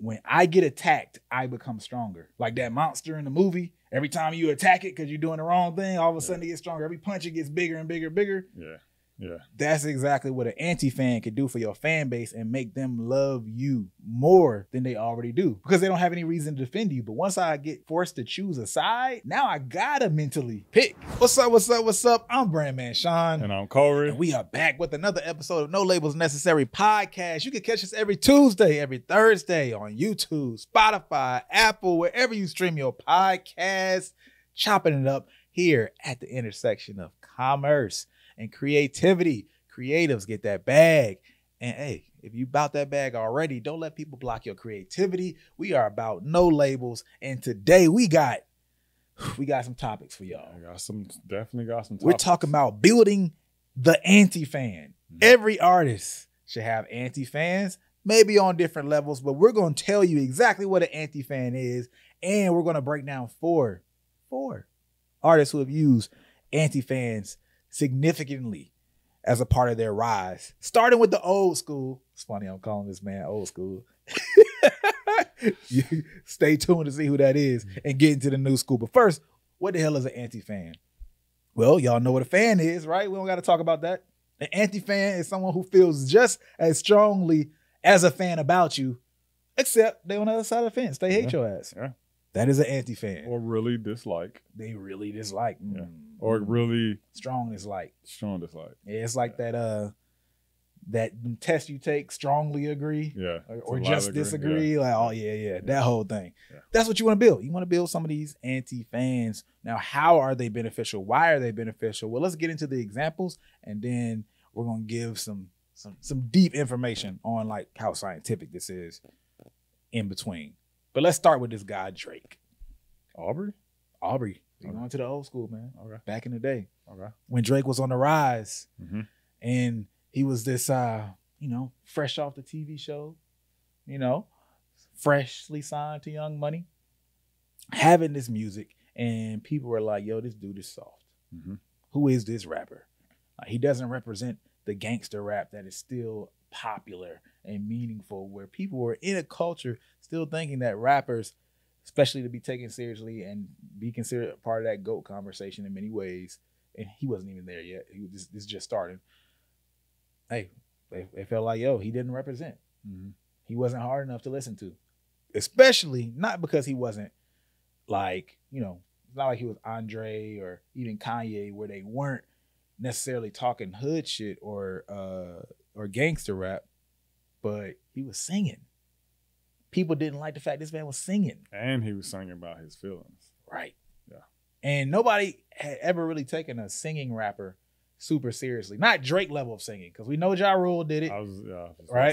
when I get attacked, I become stronger. Like that monster in the movie, every time you attack it because you're doing the wrong thing, all of a sudden it gets stronger. Every punch, it gets bigger and bigger and bigger. Yeah. Yeah. That's exactly what an anti-fan could do for your fan base and make them love you more than they already do because they don't have any reason to defend you. But once I get forced to choose a side, now I gotta mentally pick. What's up, what's up, what's up? I'm Brand Man Sean. And I'm Corey. And we are back with another episode of No Labels Necessary Podcast. You can catch us every Tuesday, every Thursday on YouTube, Spotify, Apple, wherever you stream your podcast, chopping it up here at the intersection of commerce and creativity. Creatives get that bag. And hey, if you bought that bag already, don't let people block your creativity. We are about no labels. And today we got some topics for y'all. I got some, definitely got some topics. We're talking about building the anti-fan. Mm-hmm. Every artist should have anti-fans, maybe on different levels, but we're going to tell you exactly what an anti-fan is. And we're going to break down four artists who have used anti-fans significantly as a part of their rise, starting with the old school. It's funny I'm calling this man old school. Stay tuned to see who that is and get into the new school. But first, what the hell is an anti-fan? Well, y'all know what a fan is, right? We don't got to talk about that. An anti-fan is someone who feels just as strongly as a fan about you, except they on the other side of the fence. They hate your ass. Yeah. That is an anti-fan. Or really dislike. They really dislike. Yeah. Or really strong dislike. Strong dislike. Yeah, it's like that test you take, strongly agree. Yeah. Or just disagree. Yeah. Like, oh yeah. That whole thing. Yeah. That's what you want to build. You want to build some of these anti-fans. Now, how are they beneficial? Why are they beneficial? Well, let's get into the examples and then we're gonna give some deep information on like how scientific this is in between. But let's start with this guy, Drake. Aubrey. He's going to the old school, man. Okay. Back in the day. Okay. When Drake was on the rise and he was this, fresh off the TV show, freshly signed to Young Money, having this music. And people were like, yo, this dude is soft. Mm-hmm. Who is this rapper? He doesn't represent the gangster rap that is still popular and meaningful, where people were in a culture still thinking that rappers, especially to be taken seriously and be considered part of that GOAT conversation in many ways, and he wasn't even there yet. He was just starting. Hey, they felt like, yo, he didn't represent. Mm-hmm. He wasn't hard enough to listen to, especially not because he wasn't like, it's not like he was Andre or even Kanye, where they weren't necessarily talking hood shit or gangster rap, but he was singing. People didn't like the fact this man was singing. And he was singing about his feelings. Right. Yeah. And nobody had ever really taken a singing rapper super seriously. Not Drake level of singing, because we know Ja Rule did it.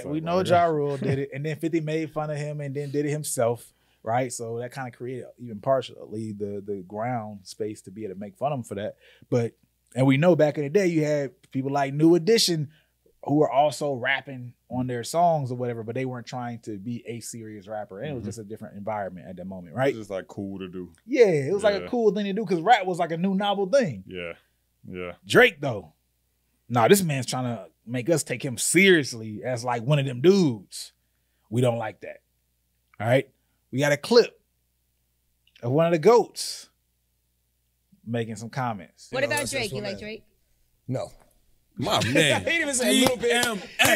We know Ja Rule did it. And then 50 made fun of him and then did it himself. Right. So that kind of created even partially the ground space to be able to make fun of him for that. But, and we know back in the day, you had people like New Edition, who are also rapping on their songs or whatever, but they weren't trying to be a serious rapper. And it was just a different environment at that moment, right? It was just like cool to do. Yeah, it was like a cool thing to do because rap was like a new novel thing. Yeah, yeah. Drake, though. Nah, this man's trying to make us take him seriously as like one of them dudes. We don't like that, all right? We got a clip of one of the GOATs making some comments. What about Drake? You like Drake? No. My man. He didn't even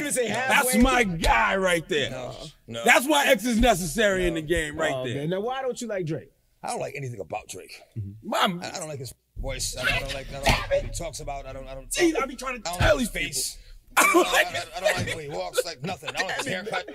say halfway. That's my guy right there. No. That's why X is necessary in the game right there. Man. Now, why don't you like Drake? I don't like anything about Drake. Mm-hmm. I don't like his voice. I don't like what he talks about. I be trying to tell these face. I don't like the way he walks, like nothing. I don't like his haircut.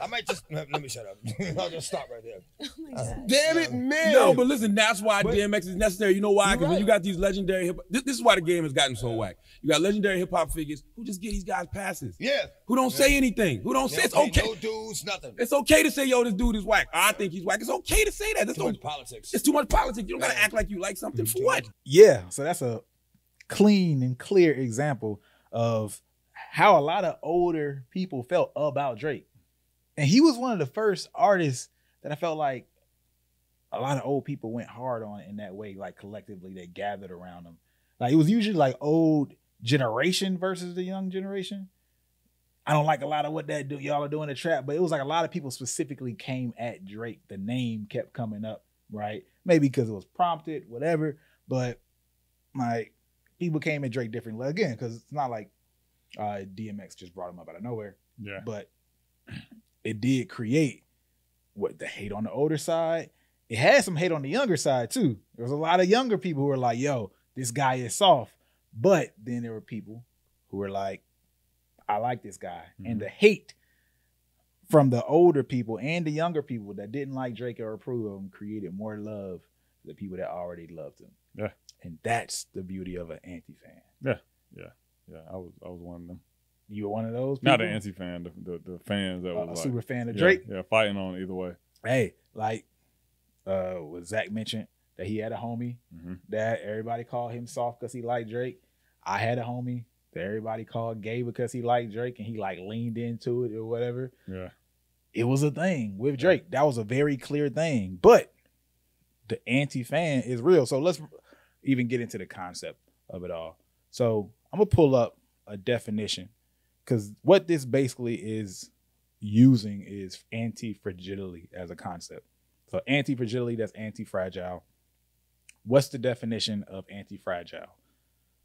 I might just, let me shut up. I'll just stop right there. Oh my God. Damn it, man. No, but listen, that's why DMX is necessary. You know why? Because when you got these legendary hip hop, this is why the game has gotten so whack. You got legendary hip hop figures who just give these guys passes. Yeah. Who don't say anything. Who don't say it's okay. No dudes, nothing. It's okay to say, yo, this dude is whack. I think he's whack. It's okay to say that. It's too much politics. It's too much politics. You don't gotta act like you like something for what? Yeah, so that's a clean and clear example of how a lot of older people felt about Drake. And he was one of the first artists that I felt like a lot of old people went hard on in that way, like collectively they gathered around him. Like it was usually like old generation versus the young generation. I don't like a lot of what that y'all are doing in the trap, but it was like a lot of people specifically came at Drake. The name kept coming up, right? Maybe because it was prompted, whatever. But like people came at Drake differently again, because it's not like DMX just brought him up out of nowhere. Yeah. But it did create what the hate on the older side. It had some hate on the younger side too. There was a lot of younger people who were like, yo, this guy is soft. But then there were people who were like, I like this guy. Mm-hmm. And the hate from the older people and the younger people that didn't like Drake or approve of him created more love for the people that already loved him. Yeah. And that's the beauty of an anti-fan. Yeah. Yeah. Yeah. I was one of them. You were one of those people? Not an anti-fan, the fans that was a super fan of Drake. Yeah, fighting on either way. Hey, like what Zach mentioned, that he had a homie mm-hmm. that everybody called him soft because he liked Drake. I had a homie that everybody called gay because he liked Drake and he like leaned into it or whatever. Yeah. It was a thing with Drake. Yeah. That was a very clear thing. But the anti-fan is real. So let's even get into the concept of it all. So I'm going to pull up a definition, because what this basically is using is anti-fragility as a concept. So anti-fragility, that's anti-fragile. What's the definition of anti-fragile?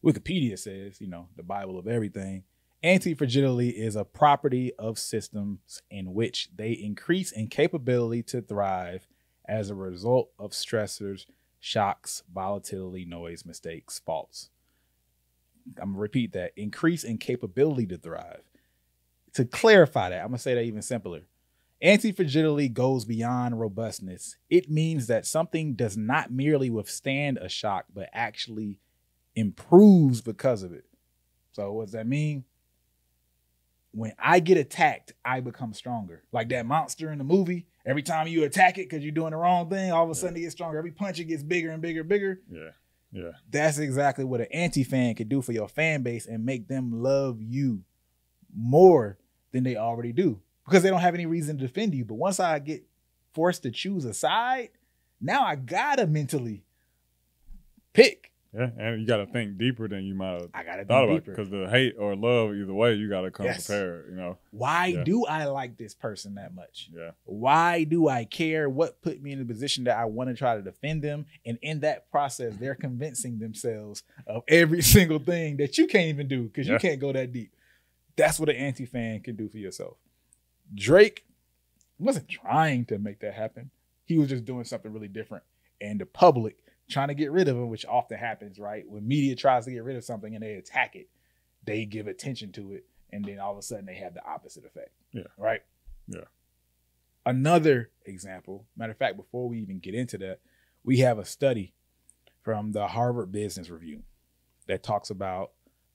Wikipedia says, you know, the Bible of everything. Anti-fragility is a property of systems in which they increase in capability to thrive as a result of stressors, shocks, volatility, noise, mistakes, faults. I'm going to repeat that. Increase in capability to thrive. To clarify that, I'm going to say that even simpler. Anti-fragility goes beyond robustness. It means that something does not merely withstand a shock, but actually improves because of it. So what does that mean? When I get attacked, I become stronger. Like that monster in the movie, every time you attack it because you're doing the wrong thing, all of a sudden it gets stronger. Every punch, it gets bigger and bigger and bigger. Yeah, yeah. That's exactly what an anti-fan could do for your fan base and make them love you more than they already do. Because they don't have any reason to defend you. But once I get forced to choose a side, now I gotta mentally pick. Yeah, and you gotta think deeper than you might have thought about. Because the hate or love, either way, you gotta come prepared. You know, why do I like this person that much? Yeah. Why do I care? What put me in a position that I want to try to defend them? And in that process, they're convincing themselves of every single thing that you can't even do because you can't go that deep. That's what an anti-fan can do for yourself. Drake wasn't trying to make that happen. He was just doing something really different. And the public trying to get rid of him, which often happens, right? When media tries to get rid of something and they attack it, they give attention to it. And then all of a sudden they have the opposite effect. Yeah. Right? Yeah. Another example, matter of fact, before we even get into that, we have a study from the Harvard Business Review that talks about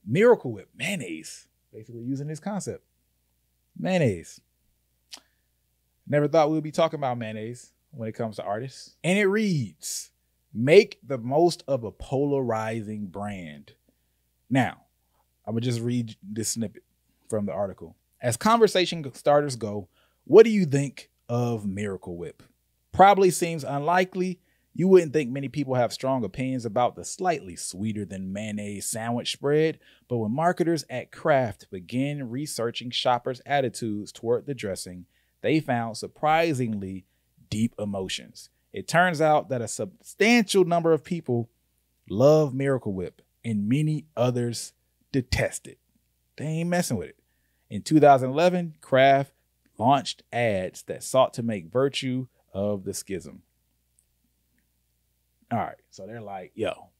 Miracle Whip mayonnaise, basically using this concept. Mayonnaise. Never thought we'd be talking about mayonnaise when it comes to artists. And it reads, make the most of a polarizing brand. Now, I'm going to just read this snippet from the article. As conversation starters go, what do you think of Miracle Whip? Probably seems unlikely. You wouldn't think many people have strong opinions about the slightly sweeter than mayonnaise sandwich spread, but when marketers at Kraft began researching shoppers' attitudes toward the dressing, they found surprisingly deep emotions. It turns out that a substantial number of people love Miracle Whip and many others detest it. They ain't messing with it. In 2011, Kraft launched ads that sought to make virtue of the schism. All right. So they're like, yo,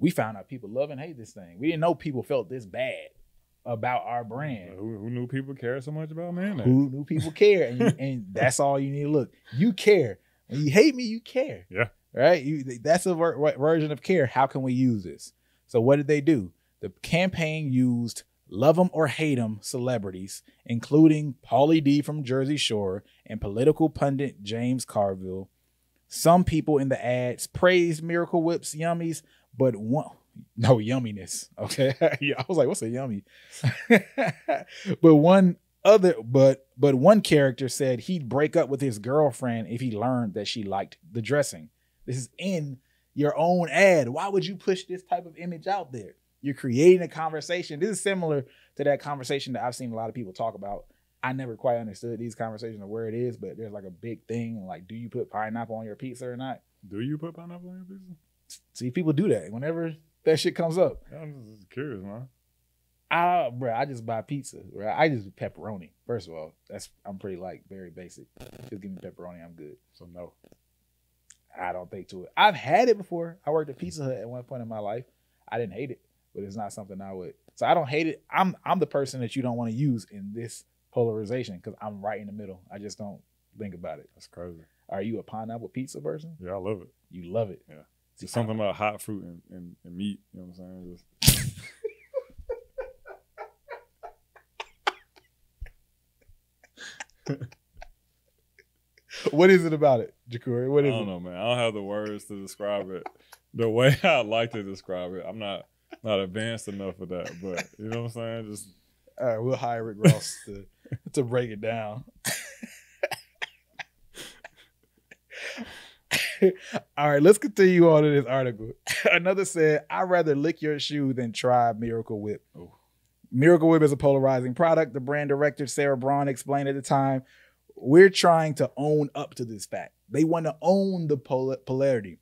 we found out people love and hate this thing. We didn't know people felt this bad about our brand. Who knew people care so much about mayonnaise? Who knew people care? And that's all you need to look. You care. When you hate me, you care. Yeah. Right? That's a version of care. How can we use this? So what did they do? The campaign used love them or hate them celebrities, including Pauly D from Jersey Shore and political pundit James Carville. Some people in the ads praised Miracle Whip's yummies, but no yumminess. Okay. I was like, what's a yummy? but one character said he'd break up with his girlfriend if he learned that she liked the dressing. This is in your own ad. Why would you push this type of image out there? You're creating a conversation. This is similar to that conversation that I've seen a lot of people talk about. I never quite understood these conversations of where it is, but there's like a big thing. Like, do you put pineapple on your pizza or not? Do you put pineapple on your pizza? See, people do that whenever that shit comes up. I'm just curious, man. Bro, I just buy pizza. Bro. I just pepperoni. First of all, I'm pretty like very basic. Just give me pepperoni, I'm good. So no, I don't think to it. I've had it before. I worked at Pizza Hut at one point in my life. I didn't hate it, but it's not something I would. So I don't hate it. I'm the person that you don't want to use in this polarization because I'm right in the middle. I just don't think about it. That's crazy. Are you a pineapple pizza person? Yeah, I love it. You love it. Yeah. Just something about hot fruit and meat. You know what I'm saying? Just... What is it about it, Ja'Cory? What is it? I don't know, man. I don't have the words to describe it the way I like to describe it. I'm not advanced enough for that, but you know what I'm saying? Just all right, we'll hire Rick Ross to break it down. All right, let's continue on to this article. Another said, I'd rather lick your shoe than try Miracle Whip. Ooh. Miracle Whip is a polarizing product. The brand director, Sarah Braun, explained at the time, we're trying to own up to this fact. They want to own the polarity.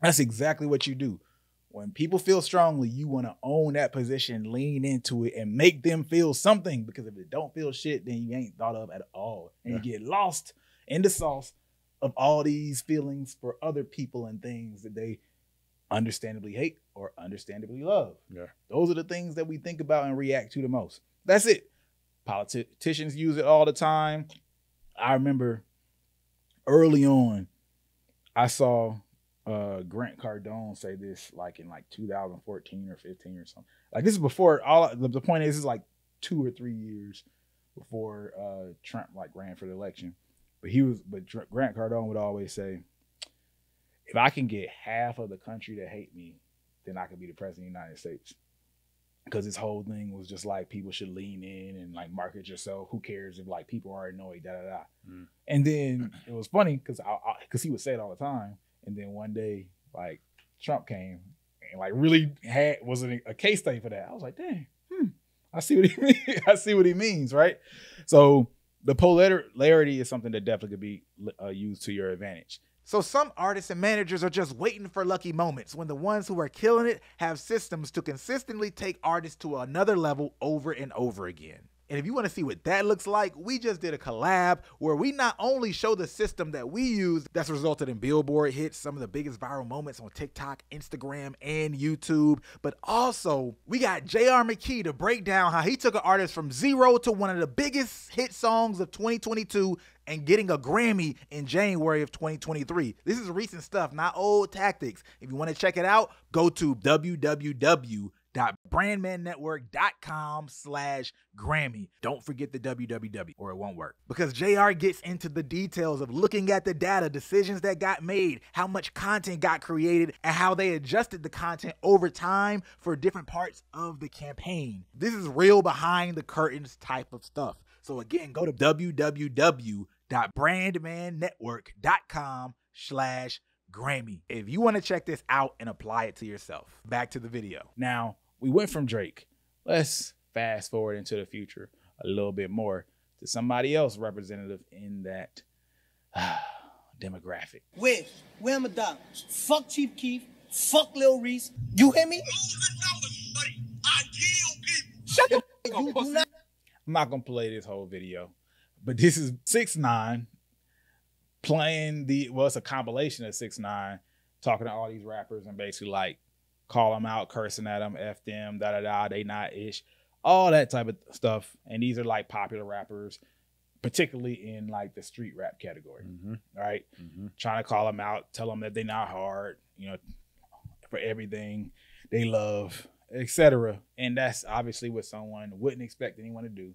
That's exactly what you do. When people feel strongly, you want to own that position, lean into it, and make them feel something. Because if they don't feel shit, then you ain't thought of at all. And you get lost in the sauce of all these feelings for other people and things that they understandably hate or understandably love. Yeah. Those are the things that we think about and react to the most. That's it. Politicians use it all the time. I remember early on, I saw Grant Cardone say this like in like 2014 or 15 or something. Like this is before all the point is like 2 or 3 years before Trump like ran for the election. But Grant Cardone would always say, if I can get half of the country to hate me, then I could be the president of the United States. Because his whole thing was just like, people should lean in and like market yourself. Who cares if like people are annoyed, da da da. Mm. And then it was funny because he would say it all the time. And then one day like Trump came and like really was a case study for that. I was like, dang, I see what he means. I see what he means, right? So the polarity is something that definitely could be used to your advantage. So some artists and managers are just waiting for lucky moments when the ones who are killing it have systems to consistently take artists to another level over and over again. And if you want to see what that looks like, we just did a collab where we not only show the system that we use that's resulted in Billboard hits, some of the biggest viral moments on TikTok, Instagram, and YouTube, but also we got J.R. McKee to break down how he took an artist from zero to one of the biggest hit songs of 2022 and getting a Grammy in January of 2023. This is recent stuff, not old tactics. If you want to check it out, go to www.brandmannetwork.com/Grammy. Don't forget the www or it won't work, because JR gets into the details of looking at the data, decisions that got made, how much content got created, and how they adjusted the content over time for different parts of the campaign. This is real behind the curtains type of stuff. So again, go to www.brandmannetwork.com/Grammy if you want to check this out and apply it to yourself. Back to the video. Now, we went from Drake. Let's fast forward into the future a little bit more to somebody else representative in that demographic. Wait, where am I done? Fuck Chief Keef. Fuck Lil Reese. You hear me? I kill people. Shut the fuck up, pussy. I'm not gonna play this whole video, but this is 6ix9ine playing it's a compilation of 6ix9ine talking to all these rappers and basically like call them out, cursing at them, F them, da da da, they not ish, all that type of stuff. And these are like popular rappers, particularly in like the street rap category, right? Trying to call them out, tell them that they not hard, you know, for everything they love, etc. And that's obviously what someone wouldn't expect anyone to do,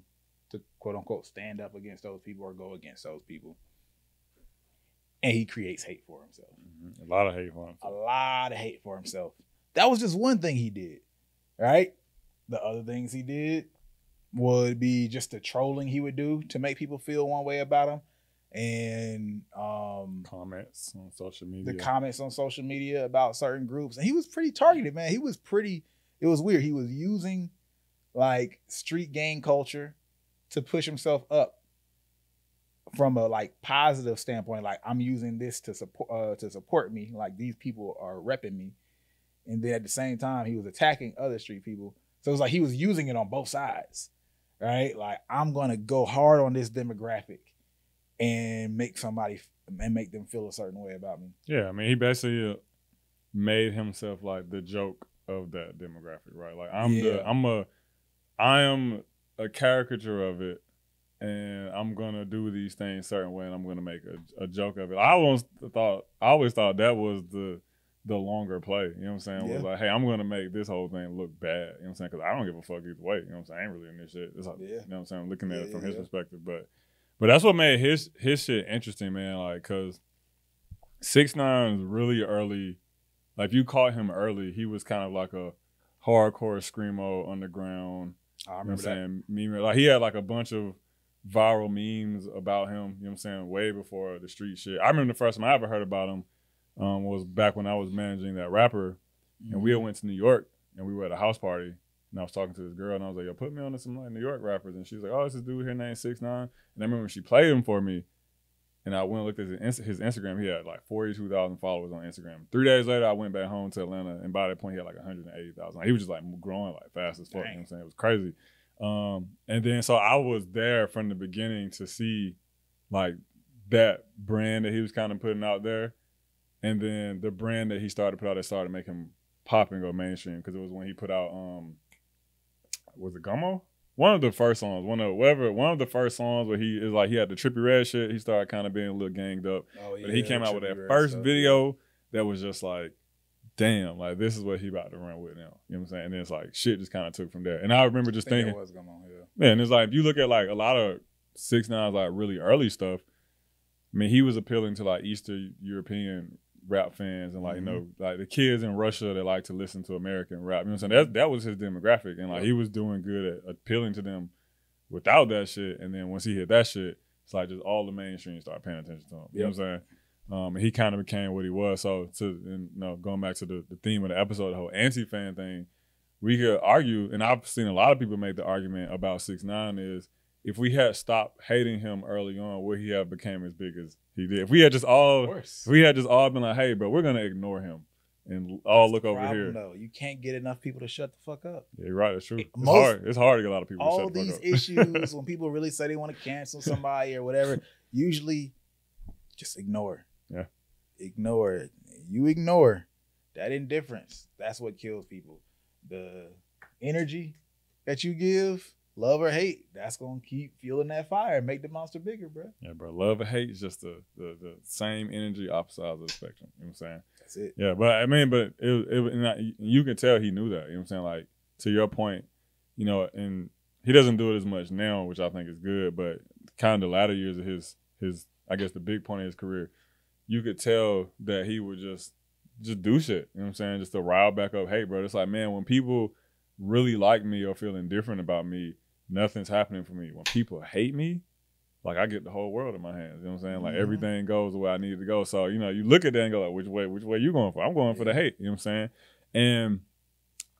to quote unquote stand up against those people or go against those people. And he creates hate for himself. A lot of hate for himself. That was just one thing he did, right? The other things he did would be just the trolling he would do to make people feel one way about him. And comments on social media. The comments on social media about certain groups. And he was pretty targeted, man. He was pretty It was weird. He was using like street gang culture to push himself up from a like positive standpoint. Like, I'm using this to support me. Like, these people are repping me. And then at the same time, he was attacking other street people. So it was like he was using it on both sides, right? Like, I'm going to go hard on this demographic and make somebody and make them feel a certain way about me. Yeah, I mean, he basically made himself like the joke of that demographic, right? Like, I am a caricature of it, and I'm going to do these things a certain way, and I'm going to make a joke of it. I always thought that was the longer play, you know what I'm saying? Yeah. Was like, hey, I'm going to make this whole thing look bad, you know what I'm saying? Because I don't give a fuck either way, you know what I'm saying? I ain't really in this shit. It's like, yeah. You know what I'm saying? I'm looking at it from his perspective. But that's what made his shit interesting, man. Like, because 6ix9ine is really early. Like, if you caught him early, he was kind of like a hardcore screamo underground. I remember that. You know what I'm saying? Meme, like, he had like a bunch of viral memes about him, you know what I'm saying, way before the street shit. I remember the first time I ever heard about him was back when I was managing that rapper, and we went to New York, and we were at a house party, and I was talking to this girl, and I was like, yo, put me on to some like New York rappers, and she was like, oh, this is dude here named 6ix9ine, and I remember when she played him for me, and I went and looked at his Instagram, he had like 42,000 followers on Instagram. 3 days later, I went back home to Atlanta, and by that point, he had like 180,000. Like, he was just like growing like fast as fuck, you know what I'm saying? It was crazy. And then, so I was there from the beginning to see like that brand that he was kind of putting out there. And then the brand that he started to put out that started making him pop and go mainstream, because it was when he put out, was it Gummo? One of the first songs where he is like, he had the Trippie Redd shit. He started kind of being a little ganged up. Oh, yeah, but he came out with that first video that was just like, damn, like this is what he about to run with now. You know what I'm saying? And then it's like shit just kind of took from there. And I remember just thinking, it was going on, man, it's like if you look at like a lot of 6ix9ine's like really early stuff, I mean, he was appealing to like Eastern European rap fans and like, you know, like the kids in Russia that like to listen to American rap. You know what I'm saying? That was his demographic. And like he was doing good at appealing to them without that shit. And then once he hit that shit, it's like just all the mainstream started paying attention to him. You know what I'm saying? And he kind of became what he was. So going back to the theme of the episode, the whole anti-fan thing, we could argue, and I've seen a lot of people make the argument about 6ix9ine is, if we had stopped hating him early on, would he have became as big as he did? If we had just all been like, hey, bro, we're gonna ignore him and all look over here. No, you can't get enough people to shut the fuck up. Yeah, you're right. That's true. It's hard to get a lot of people to shut the fuck up. All these issues, when people really say they want to cancel somebody or whatever, usually just ignore. Yeah, ignore it. You ignore that indifference. That's what kills people. The energy that you give. Love or hate, that's going to keep fueling that fire and make the monster bigger, bro. Yeah, bro. Love or hate is just the same energy, opposite sides of the spectrum. You know what I'm saying? That's it. Yeah, but I mean, but you can tell he knew that. You know what I'm saying? Like, to your point, you know, and he doesn't do it as much now, which I think is good, but kind of the latter years of his I guess, the big point of his career, you could tell that he would just do shit. You know what I'm saying? Just to rile back up hate, bro. It's like, man, when people really like me or feel indifferent about me, nothing's happening for me. When people hate me, like, I get the whole world in my hands. You know what I'm saying? Like, everything goes the way I need it to go. So, you know, you look at that and go, like, which way you going for? I'm going for the hate. You know what I'm saying? And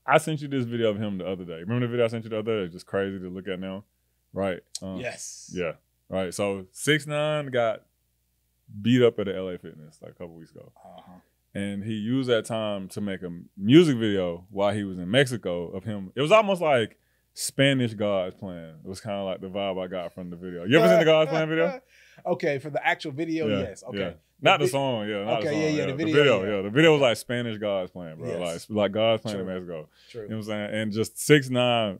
I sent you this video of him the other day. Remember the video I sent you the other day? It's just crazy to look at now. Right. Yes. Yeah. Right. So 6ix9ine got beat up at the LA Fitness like a couple weeks ago. And he used that time to make a music video while he was in Mexico of him. It was almost like Spanish God's Plan. It was kind of like the vibe I got from the video. You ever seen the God's Plan video? Okay, for the actual video, yes. Okay. Yeah. Not the song, yeah. Not okay, the song, yeah. The video. The video was like Spanish God's Plan, bro. Yes. Like God's Plan in Mexico. True. You know what I'm saying? And just 6ix9ine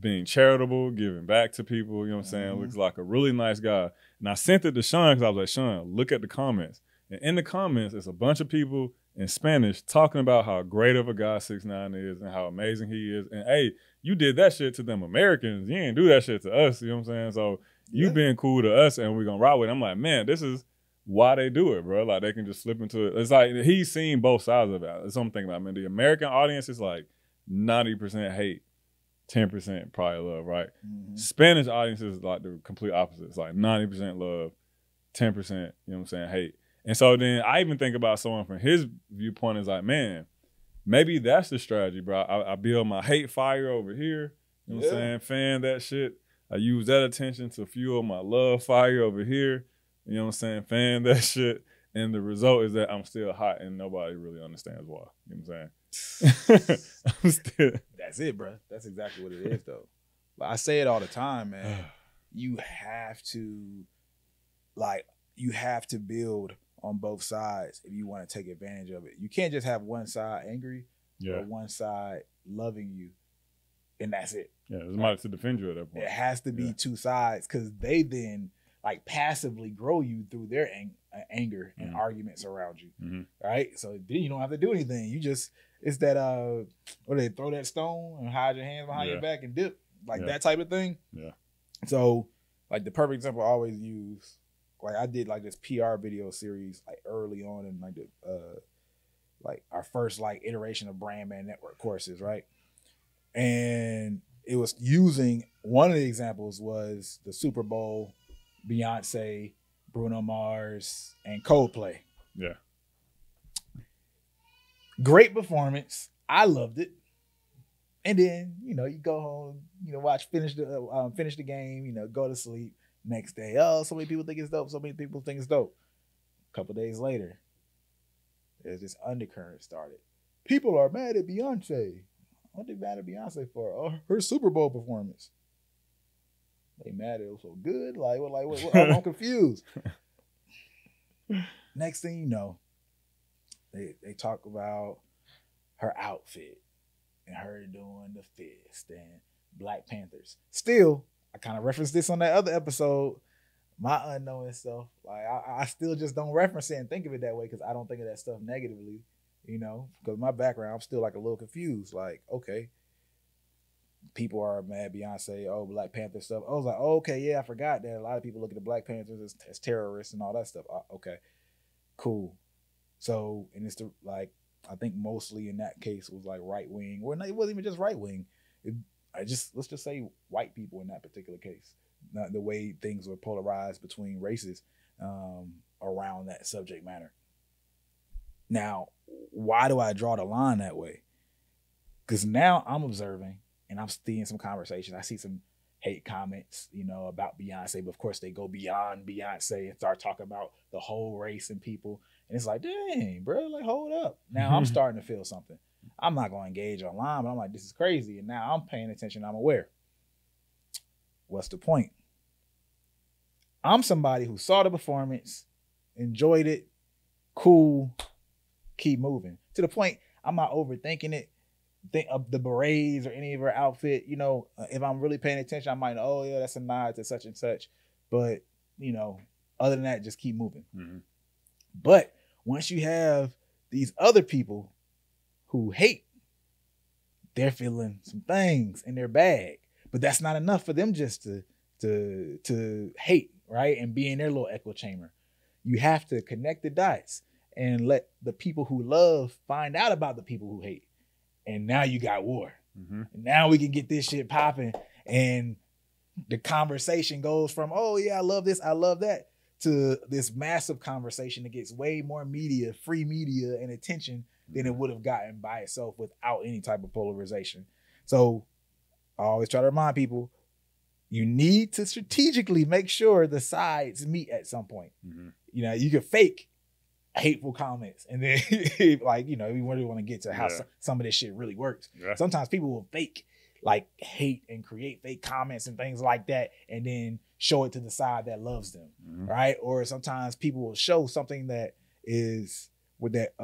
being charitable, giving back to people, you know what I'm saying? Looks like a really nice guy. And I sent it to Sean because I was like, Sean, look at the comments. And in the comments, it's a bunch of people in Spanish talking about how great of a guy 6ix9ine is and how amazing he is. And hey, you did that shit to them Americans. You ain't do that shit to us. You know what I'm saying? So you being cool to us and we're going to ride with it. I'm like, man, this is why they do it, bro. Like, they can just slip into it. It's like he's seen both sides of it. That's what I'm thinking about. I mean, the American audience is like 90% hate, 10% probably love, right? Spanish audience is like the complete opposite. It's like 90% love, 10%, you know what I'm saying, hate. And so then I even think about someone from his viewpoint is like, man, Maybe that's the strategy, bro. I build my hate fire over here. You know what I'm saying? Fan that shit. I use that attention to fuel my love fire over here. You know what I'm saying? Fan that shit. And the result is that I'm still hot and nobody really understands why. You know what I'm saying? That's it, bro. That's exactly what it is, though. Like, I say it all the time, man. You have to, like, you have to build on both sides if you want to take advantage of it. You can't just have one side angry or one side loving you, and that's it. Yeah, there's nobody to defend you at that point. It has to be two sides, because they then, like, passively grow you through their anger and arguments around you, right? So then you don't have to do anything. You just, it's that, what do they, throw that stone and hide your hands behind your back and dip, like that type of thing. Yeah. So, like, the perfect example I always use, like, I did, like, this PR video series, like, early on in, like, the, like, our first, like, iteration of Brandman Network courses, right? And it was using, one of the examples was the Super Bowl, Beyonce, Bruno Mars, and Coldplay. Yeah. Great performance. I loved it. And then, you know, you go home, you know, watch, finish the game, you know, go to sleep. Next day, oh, so many people think it's dope. So many people think it's dope. A couple days later, there's this undercurrent started. People are mad at Beyonce. What are they mad at Beyonce for? Oh, her Super Bowl performance. They mad it was so good. Like, what? Like, what? I'm confused. Next thing you know, they talk about her outfit and her doing the fist and Black Panthers. Still, I kind of referenced this on that other episode, my unknowing stuff. Like, I still just don't reference it and think of it that way because I don't think of that stuff negatively, you know, because my background, I'm still, like, a little confused. Like, okay, people are mad Beyonce, oh, Black Panther stuff. I was like, oh, okay, yeah, I forgot that a lot of people look at the Black Panthers as terrorists and all that stuff. Okay, cool. So, and it's the, like, I think mostly in that case was, like, right wing. Well, it wasn't even just right wing. Let's just say white people in that particular case, not the way things were polarized between races around that subject matter. Now, why do I draw the line that way? Because now I'm observing and I'm seeing some conversations. I see some hate comments, you know, about Beyonce, but of course they go beyond Beyonce and start talking about the whole race and people. And it's like, dang, bro, like, hold up. Now I'm starting to feel something. I'm not going to engage online, but I'm like, this is crazy. And now I'm paying attention. I'm aware. What's the point? I'm somebody who saw the performance, enjoyed it, cool, keep moving. To the point, I'm not overthinking it. Think of the berets or any of her outfit. You know, if I'm really paying attention, I might know, oh, yeah, that's a nod to such and such. But, you know, other than that, just keep moving. But once you have these other people who hate, they're feeling some things in their bag. But that's not enough for them just to hate, right? And be in their little echo chamber. You have to connect the dots and let the people who love find out about the people who hate. And now you got war. And now we can get this shit popping. And the conversation goes from, oh yeah, I love this, I love that, to this massive conversation that gets way more media, free media and attention than it would have gotten by itself without any type of polarization. So I always try to remind people, you need to strategically make sure the sides meet at some point. You know, you can fake hateful comments and then like, you know, we really want to get to how some of this shit really works. Sometimes people will fake like hate and create fake comments and things like that and then show it to the side that loves them, right? Or sometimes people will show something that is with that,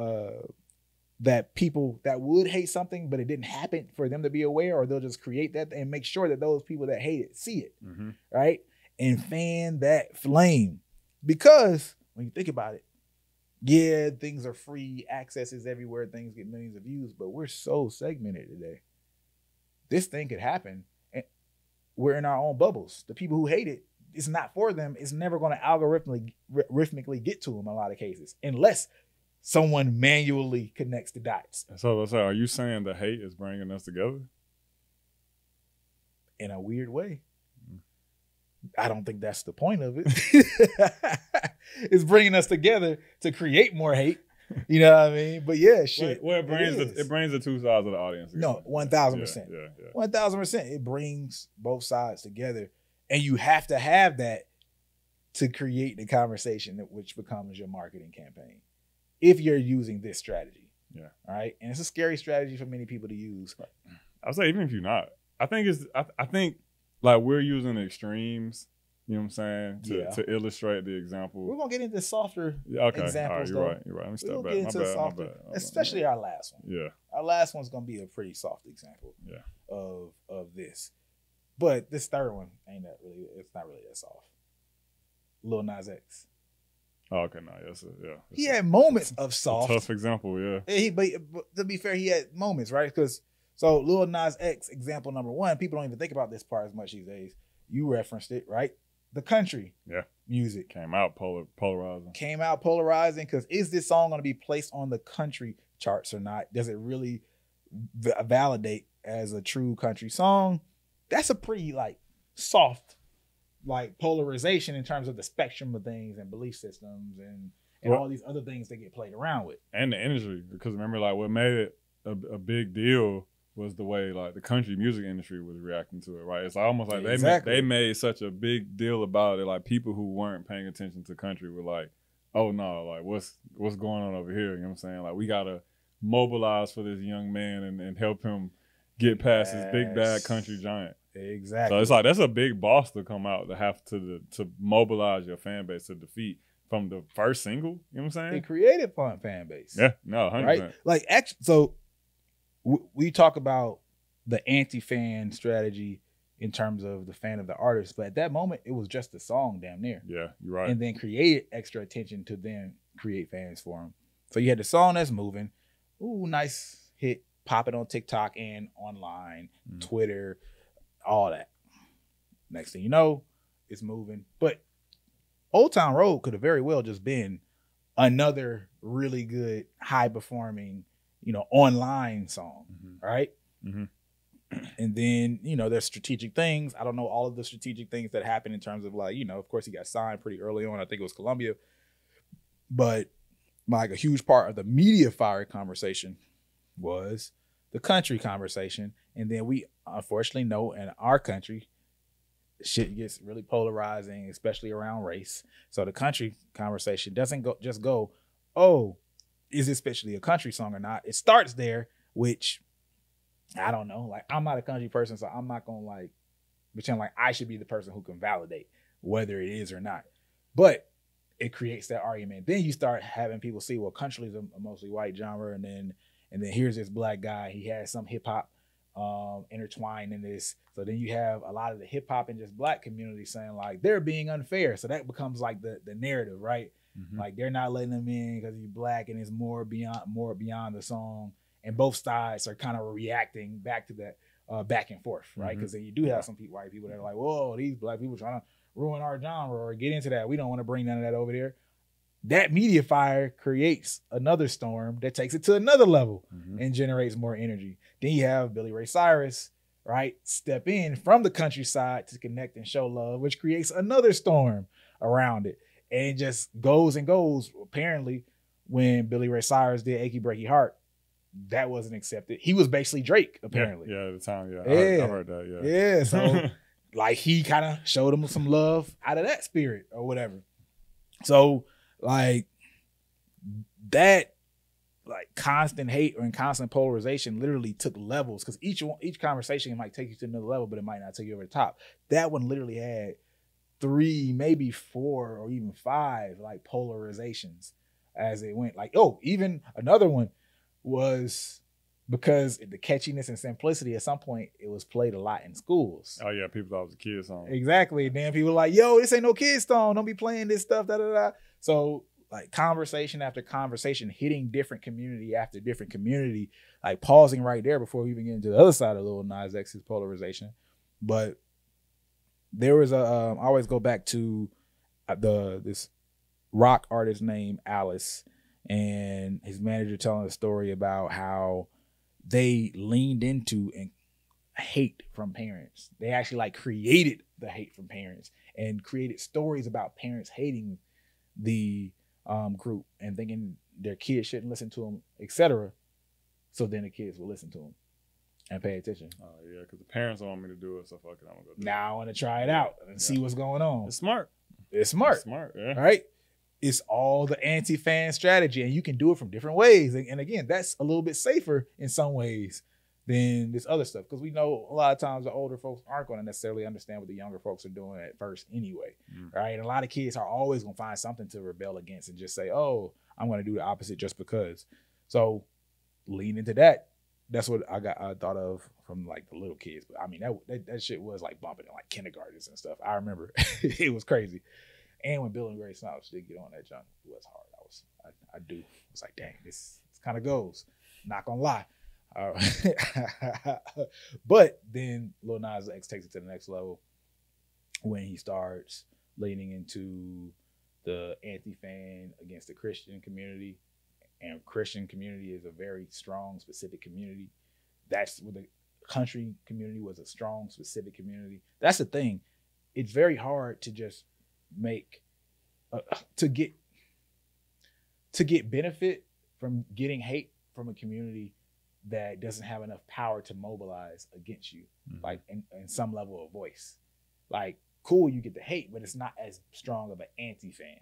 that people that would hate something, but it didn't happen for them to be aware, or they'll just create that and make sure that those people that hate it see it, right? And fan that flame. Because when you think about it, yeah, things are free, access is everywhere, things get millions of views, but we're so segmented today. This thing could happen, and we're in our own bubbles. The people who hate it, it's not for them. It's never going to algorithmically get to them in a lot of cases, unless someone manually connects the dots. So are you saying the hate is bringing us together? In a weird way. I don't think that's the point of it. It's bringing us together to create more hate You know what I mean? But yeah, shit. Well, it brings the two sides of the audience together. No, 1,000%. Yeah, yeah. 1,000%. It brings both sides together. And you have to have that to create the conversation that which becomes your marketing campaign. If you're using this strategy. Yeah. All right. And it's a scary strategy for many people to use. I would say even if you're not. I think like we're using the extremes. You know what I'm saying? To illustrate the example. We're going to get into softer examples, though. Right, you're right. Let me step back. My bad. Especially our last one. Yeah. Our last one's going to be a pretty soft example of this. But this third one, it's not really that soft. Lil Nas X. Oh, okay. No, yes, yeah. He had moments of soft. Tough example, yeah. But to be fair, he had moments, right? So Lil Nas X, example number one, people don't even think about this part as much these days. You referenced it, right? The country music came out polarizing. Came out polarizing because is this song going to be placed on the country charts or not? Does it really validate as a true country song? That's a pretty like soft like polarization in terms of the spectrum of things and belief systems and all these other things they get played around with. And the industry, because remember like what made it a big deal was the way like the country music industry was reacting to it, right? It's almost like they made such a big deal about it. Like people who weren't paying attention to country were like, oh no, like what's going on over here? You know what I'm saying? Like we gotta mobilize for this young man and help him get past this big bad country giant. Exactly. So it's like that's a big boss to come out to have to mobilize your fan base to defeat from the first single. You know what I'm saying? They created fun fan base. Yeah, no, 100%. Right? Like so we talk about the anti-fan strategy in terms of the fan of the artist, but at that moment, it was just the song damn near. Yeah, you're right. And then created extra attention to then create fans for him. So you had the song that's moving. Ooh, nice hit. Pop it on TikTok and online, Twitter, all that. Next thing you know, it's moving. But Old Town Road could have very well just been another really good, high-performing online song, right? And then, there's strategic things. I don't know all of the strategic things that happened in terms of like, of course he got signed pretty early on. I think it was Columbia. But like a huge part of the media fire conversation was the country conversation. And then we unfortunately know in our country, shit gets really polarizing, especially around race. So the country conversation doesn't just go, oh, is it especially a country song or not? It starts there, which I don't know. Like, I'm not a country person, so I'm not going to like pretend like I should be the person who can validate whether it is or not. But it creates that argument. Then you start having people see, well, country is a mostly white genre, and then here's this black guy. He has some hip hop intertwined in this. So then you have a lot of the hip hop and just black community saying like they're being unfair. So that becomes like the narrative, right? Like they're not letting them in because he's black, and it's more beyond the song. And both sides are kind of reacting back to that back and forth, right? Because then you do have some white people that are like, "Whoa, these black people trying to ruin our genre or get into that. We don't want to bring none of that over there." That media fire creates another storm that takes it to another level and generates more energy. Then you have Billy Ray Cyrus, right, step in from the countryside to connect and show love, which creates another storm around it. And it just goes and goes. Apparently, when Billy Ray Cyrus did Achy Breaky Heart, that wasn't accepted. He was basically Drake, apparently. Yeah, at the time, yeah. I heard that, yeah. Yeah, so like he kind of showed him some love out of that spirit or whatever. So like that like constant hate and constant polarization literally took levels because each conversation might take you to another level, but it might not take you over the top. That one literally had 3, maybe 4, or even 5 like polarizations as it went. Like, oh, even another one was because the catchiness and simplicity at some point it was played a lot in schools. Oh yeah, people thought it was a kid's song. Exactly. Then people were like, yo, this ain't no kid's song. Don't be playing this stuff, da da da. So like conversation after conversation, hitting different community after different community, like pausing right there before we even get into the other side of Lil Nas X's polarization. But there was a, I always go back to this rock artist named Alice and his manager telling a story about how they leaned into hate from parents. They actually like created the hate from parents and created stories about parents hating the group and thinking their kids shouldn't listen to them, etc. So then the kids will listen to them and pay attention. Oh, yeah, because the parents want me to do it, so fuck it, I'm gonna go do it. Now I want to try it out and see what's going on. It's smart. It's smart. It's smart, yeah. All right? It's all the anti-fan strategy, and you can do it from different ways. And again, that's a little bit safer in some ways than this other stuff, because we know a lot of times the older folks aren't going to necessarily understand what the younger folks are doing at first anyway, right? And a lot of kids are always going to find something to rebel against and just say, oh, I'm going to do the opposite just because. So lean into that. That's what I thought of from like the little kids. But I mean, that shit was like bumping in like kindergartens and stuff. I remember it was crazy. And when Billy Ray Cyrus did get on that junk, it was hard. I was like, dang, this kind of goes. Not gonna lie. But then Lil Nas X takes it to the next level when he starts leaning into the anti-fan against the Christian community. And Christian community is a very strong, specific community. That's what the country community was, a strong, specific community. That's the thing. It's very hard to just make to get benefit from getting hate from a community that doesn't have enough power to mobilize against you, like in some level of voice. Like, cool, you get the hate, but it's not as strong of an anti-fan,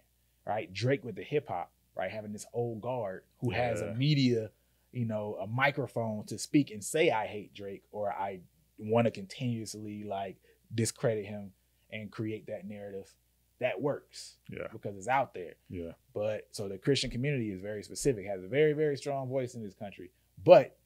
right? Drake with the hip hop, right? Having this old guard who has a media, you know, a microphone to speak and say, I hate Drake, or I want to continuously like discredit him and create that narrative. That works because it's out there. Yeah. But so the Christian community is very specific, has a very, very strong voice in this country. But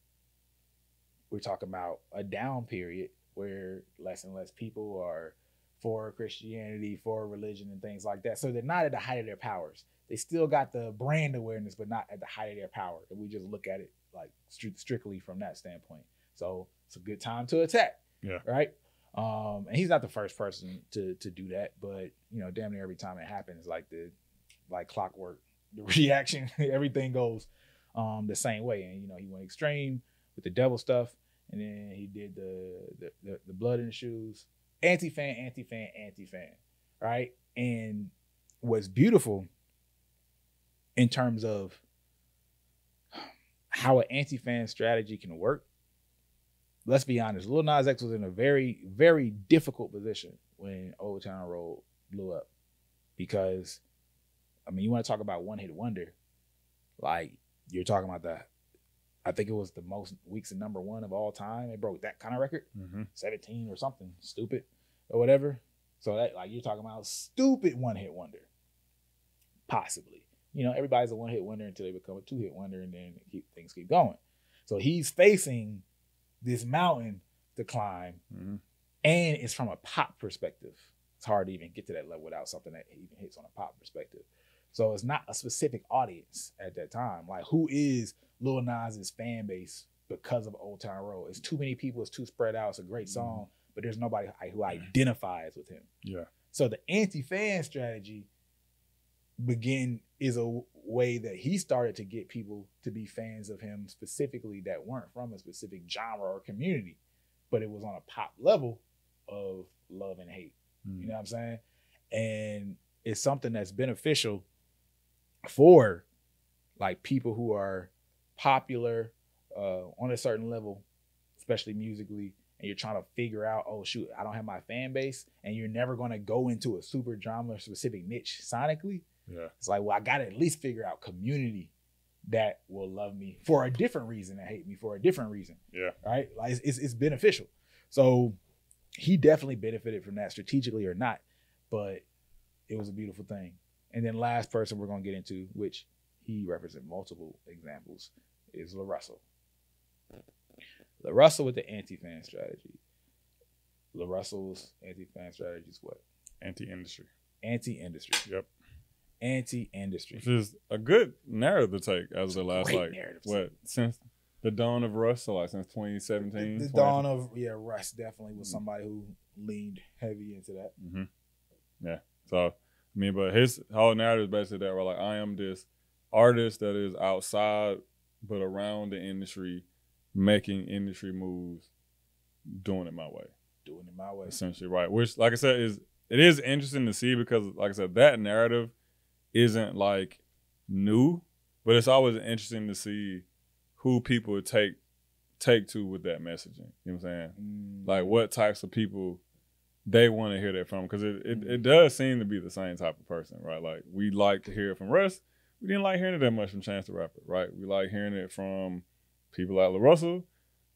we're talking about a down period where less and less people are for Christianity, for religion and things like that. So they're not at the height of their powers. They still got the brand awareness, but not at the height of their power. If we just look at it like strictly from that standpoint. So it's a good time to attack. Yeah. Right. And he's not the first person to do that, but you know, damn near every time it happens, like clockwork, the reaction, everything goes the same way. And you know, he went extreme with the devil stuff, and then he did the blood in the shoes, anti-fan, anti-fan, anti-fan, right? And what's beautiful in terms of how an anti-fan strategy can work. Let's be honest, Lil Nas X was in a very, very difficult position when Old Town Road blew up. Because, I mean, you want to talk about one hit wonder. Like, you're talking about that. I think it was the most weeks in #1 of all time. It broke that kind of record. 17 or something stupid or whatever. So that, like, you're talking about stupid one hit wonder. Possibly. You know, everybody's a one hit wonder until they become a 2-hit wonder, and then things keep going. So he's facing this mountain to climb, and it's from a pop perspective. It's hard to even get to that level without something that even hits on a pop perspective. So it's not a specific audience at that time. Like, who is Lil Nas's fan base because of Old Town Road? It's too many people. It's too spread out. It's a great song, but there's nobody who identifies with him. Yeah. So the anti-fan strategy is a way that he started to get people to be fans of him specifically that weren't from a specific genre or community, but it was on a pop level of love and hate. You know what I'm saying? And it's something that's beneficial for like people who are popular on a certain level, especially musically, and you're trying to figure out, oh shoot, I don't have my fan base, and you're never going to go into a super genre specific niche sonically. Yeah. It's like, well, I got to at least figure out community that will love me for a different reason and hate me for a different reason. Yeah. Right. Like it's beneficial. So he definitely benefited from that strategically or not, but it was a beautiful thing. And then last person we're going to get into, which he represents multiple examples, is LaRussell. LaRussell with the anti-fan strategy. LaRussell's anti-fan strategy is what? Anti-industry. Anti-industry. Yep. Anti-industry, which is a good narrative to take as the last since the dawn of Russ, so like since 2017. The dawn of Russ definitely was somebody who leaned heavy into that. Yeah, so I mean, but his whole narrative is basically that we're like, I am this artist that is outside but around the industry, making industry moves, doing it my way, essentially, right? Which, like I said, it is interesting to see because, like I said, that narrative isn't like new, But it's always interesting to see who people take to with that messaging. You know what I'm saying? Mm. Like what types of people they want to hear that from. Because it does seem to be the same type of person, right? Like we like to hear it from Russ. We didn't like hearing it that much from Chance the Rapper, right? We like hearing it from people like LaRussell. You know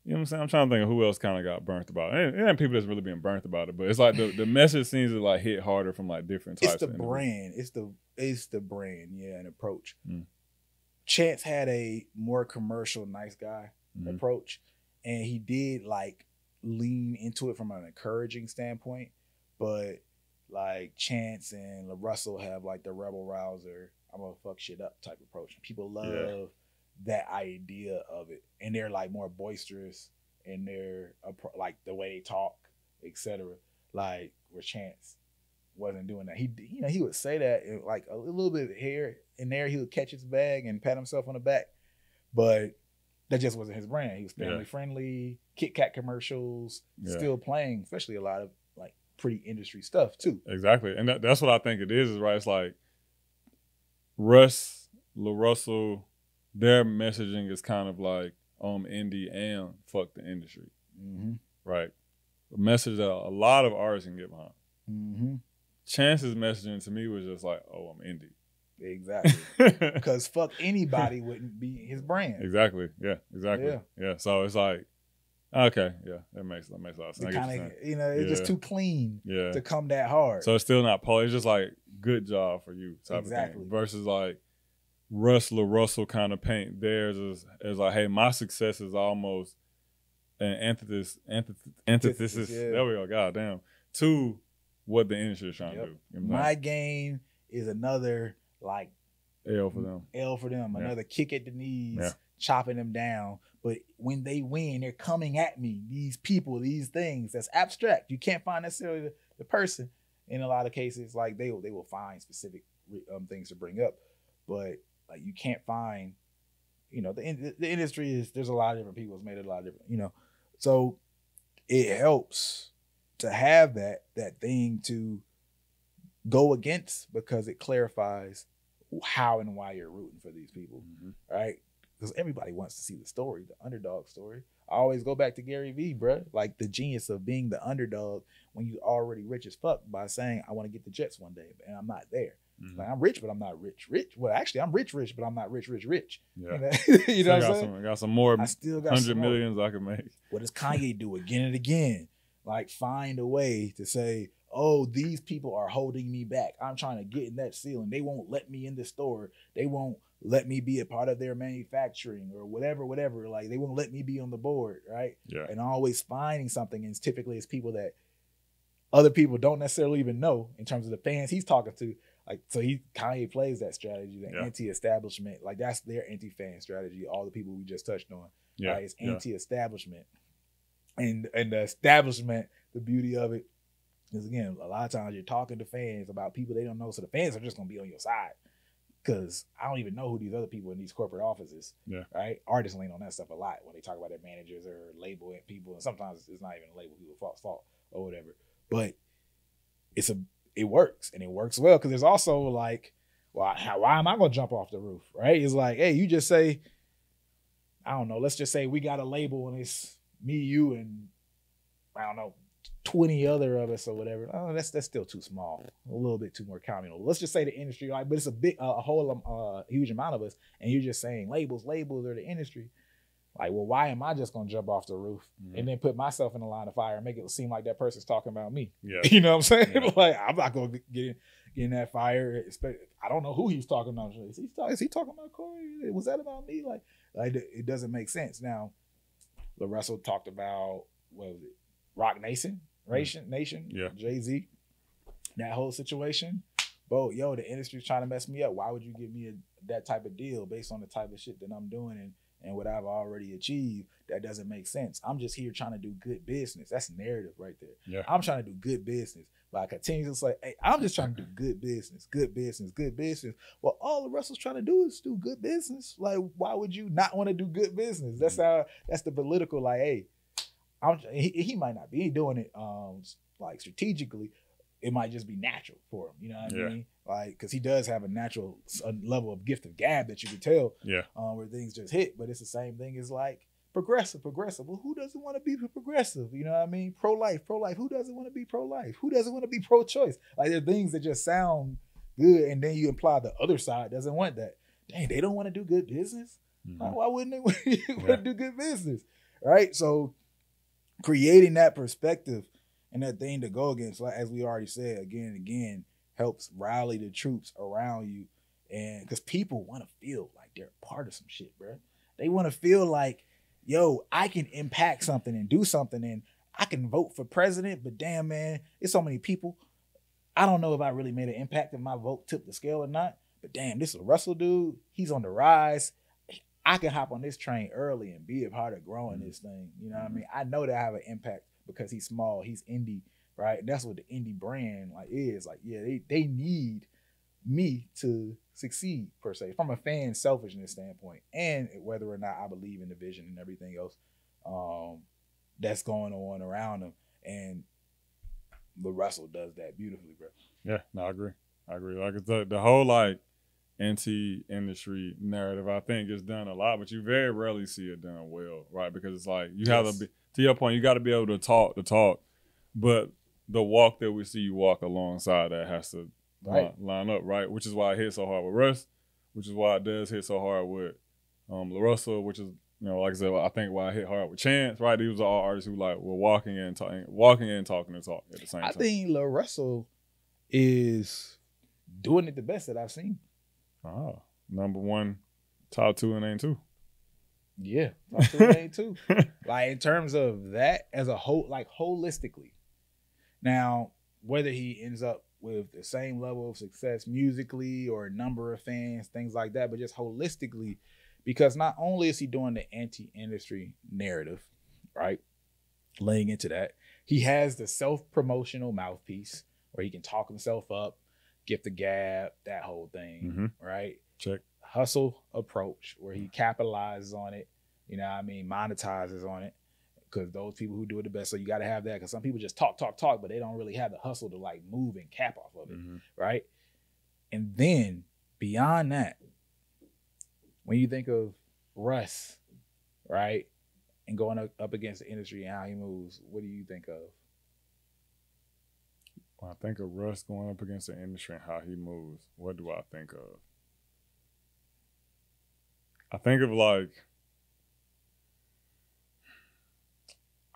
what I'm saying? I'm trying to think of who else kind of got burnt about it. It ain't people that's really being burnt about it, but it's like the message seems to like hit harder from like different types. It's the brand. It's the brand, yeah, and approach. Mm. Chance had a more commercial, nice guy approach, and he did like lean into it from an encouraging standpoint, but like Chance and LaRussell have like the rebel rouser, I'm gonna fuck shit up type approach. People love that idea of it, and they're like more boisterous in their like the way they talk, etc. Like where Chance wasn't doing that. He, you know, he would say that and like a little bit of hair in there, he would catch his bag and pat himself on the back, but that just wasn't his brand. He was family friendly, Kit Kat commercials, still playing, especially a lot of like pretty industry stuff too. Exactly, and that's what I think it is. Right, it's like Russ, LaRussell, their messaging is kind of like indie and fuck the industry, right? A message that a lot of artists can get behind. Chance's messaging to me was just like, oh, I'm indie. Exactly, because fuck anybody wouldn't be his brand. Exactly, yeah, exactly, yeah. So it's like, okay, yeah, that makes a lot of sense. Kind of, you know, it's just too clean to come that hard. So it's still not polished. It's just like good job for you type of thing. Versus like Russ, LaRussell kind of paint theirs as like, hey, my success is almost an antithesis. There we go. Goddamn, to what the industry is trying to do. You know, my game is another. Like L for them, another kick at the knees, chopping them down. But when they win, they're coming at me. These people, these things, that's abstract. You can't find necessarily the person. In a lot of cases, like they will find specific things to bring up, but like you can't find, you know, the industry is, there's a lot of different people. It's made a lot of different, you know, so it helps to have that thing to go against, because it clarifies how and why you're rooting for these people, right? Because everybody wants to see the story, the underdog story. I always go back to Gary Vee, bruh. Like the genius of being the underdog when you already rich as fuck by saying, I want to get the Jets one day, and I'm not there. Like, I'm rich, but I'm not rich. Well, actually, I'm rich, but I'm not rich. Yeah. You know what I'm saying? I got some more $100 million I can make. What does Kanye do again and again? Like, find a way to say, oh, these people are holding me back. I'm trying to get in that ceiling. They won't let me in the store. They won't let me be a part of their manufacturing or whatever. Like, they won't let me be on the board, right? Yeah. And always finding something. And typically it's people that other people don't necessarily even know in terms of the fans he's talking to. Like, so Kanye plays that strategy, the anti-establishment. Like, that's their anti-fan strategy, all the people we just touched on. Yeah. Right? It's anti-establishment. And the establishment, the beauty of it, because again, a lot of times you're talking to fans about people they don't know, so the fans are just gonna be on your side. Because I don't even know who these other people in these corporate offices, right? Artists lean on that stuff a lot when they talk about their managers or label people, and sometimes it's not even a label, people fault or whatever. But it works, and it works well, because there's also like, well, why am I gonna jump off the roof, right? It's like, hey, you just say, I don't know, let's just say we got a label and it's me, you, and I don't know, 20 other of us or whatever. Oh, that's still too small. A little bit too more communal. Let's just say the industry, like, but it's a huge amount of us, and you're just saying labels are the industry. Like, well, why am I just gonna jump off the roof and then put myself in the line of fire and make it seem like that person's talking about me? Yeah. You know what I'm saying? Yeah. Like, I'm not gonna get in that fire. I don't know who he's talking about. Is he talking about Corey? Was that about me? Like it doesn't make sense. Now, LaRussell talked about, what was it? Rock Nation, yeah, Jay-Z, that whole situation. Bo, yo, the industry's trying to mess me up. Why would you give me that type of deal based on the type of shit that I'm doing and what I've already achieved? That doesn't make sense. I'm just here trying to do good business. That's narrative right there. Yeah. I'm trying to do good business. But I continue to say, hey, I'm just trying to do good business. Well, all LaRussell's trying to do is do good business. Like, why would you not want to do good business? That's how. That's the political, like, hey, he might not be doing it like strategically. it might just be natural for him. You know what I mean? Like, because he does have a natural level of gift of gab that you could tell. Yeah. Where things just hit. But it's the same thing as like progressive. Well, who doesn't want to be progressive? You know what I mean? Pro-life. Who doesn't want to be pro-life? Who doesn't want to be pro-choice? Like, there are things that just sound good, and then you imply the other side doesn't want that. Dang, they don't want to do good business? Mm-hmm. Like, why wouldn't they want to do good business? Right? So creating that perspective and that thing to go against, like, as we already said, again and again, helps rally the troops around you. And because people want to feel like they're part of some shit, bro. They want to feel like, yo, I can impact something and do something, and I can vote for president, but damn, man, it's so many people. I don't know if I really made an impact if my vote tipped the scale or not, but damn, this is LaRussell dude. He's on the rise. I can hop on this train early and be a part of growing this thing. You know what I mean? I know that I have an impact because he's small, he's indie, right? And that's what the indie brand like is. Like, yeah, they need me to succeed, per se, from a fan selfishness standpoint, and whether or not I believe in the vision and everything else that's going on around them. And LaRussell does that beautifully, bro. Yeah, no, I agree. Like, it's the whole like anti-industry narrative, I think, is done a lot, but you very rarely see it done well, right? Because it's like, you have to be, to your point, you got to be able to talk, but the walk that we see you walk alongside that has to line up, right? Which is why it hits so hard with Russ, which is why it does hit so hard with LaRussell, which is, you know, like I said, I think why it hit hard with Chance, right? These are all artists who like were walking and talking at the same time. I think LaRussell is doing it the best that I've seen. Oh, number one, top two and ain't two. Yeah, top two and ain't two. Like, in terms of that as a whole, like holistically. Now, whether he ends up with the same level of success musically or number of fans, things like that, but just holistically, because not only is he doing the anti-industry narrative, right, laying into that, he has the self-promotional mouthpiece where he can talk himself up, gift the gab, that whole thing, right? Check. Hustle approach where he capitalizes on it, you know what I mean, monetizes on it, because those people who do it the best, so you got to have that, because some people just talk, but they don't really have the hustle to like move and cap off of it, right? And then beyond that, when you think of Russ, right, and going up against the industry and how he moves, what do you think of? When I think of Russ going up against the industry and how he moves, what do I think of? I think of, like,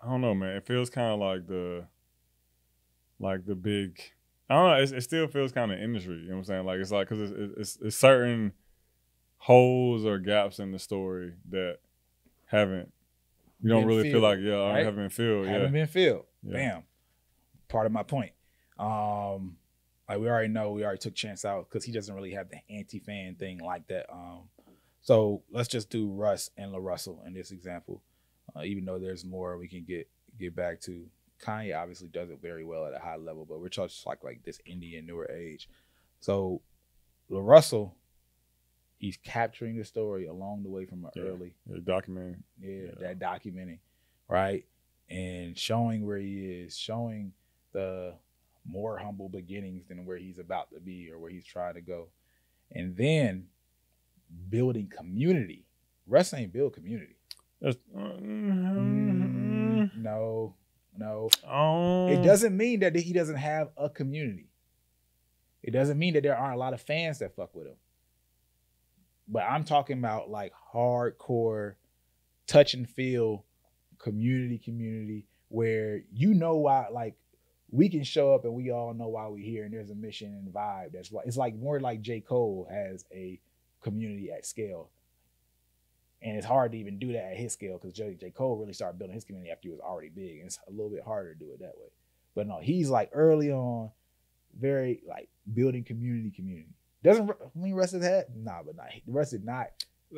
I don't know, man. It feels kind of like the big, I don't know. It still feels kind of industry. You know what I'm saying? Like, it's like, because it's certain holes or gaps in the story that haven't been filled. Yeah. Bam. Part of my point. Like, we already took Chance out because he doesn't really have the anti-fan thing like that. So let's just do Russ and LaRussell in this example, even though there's more we can get back to. Kanye obviously does it very well at a high level, but we're just like this indie and newer age. So LaRussell, he's capturing the story along the way from an early documenting. Yeah, that documenting, right? And showing where he is, showing the more humble beginnings than where he's about to be or where he's trying to go. And then building community. Russ ain't build community. No. It doesn't mean that he doesn't have a community. It doesn't mean that there aren't a lot of fans that fuck with him. But I'm talking about like hardcore touch and feel community where, you know, why, like, we can show up and we all know why we're here, and there's a mission and vibe. That's why it's like more like J. Cole has a community at scale. And it's hard to even do that at his scale because J. Cole really started building his community after he was already big. And it's a little bit harder to do it that way. But no, he's like early on, very like building community. Doesn't mean Russ is that? Nah, but not. Russ did not.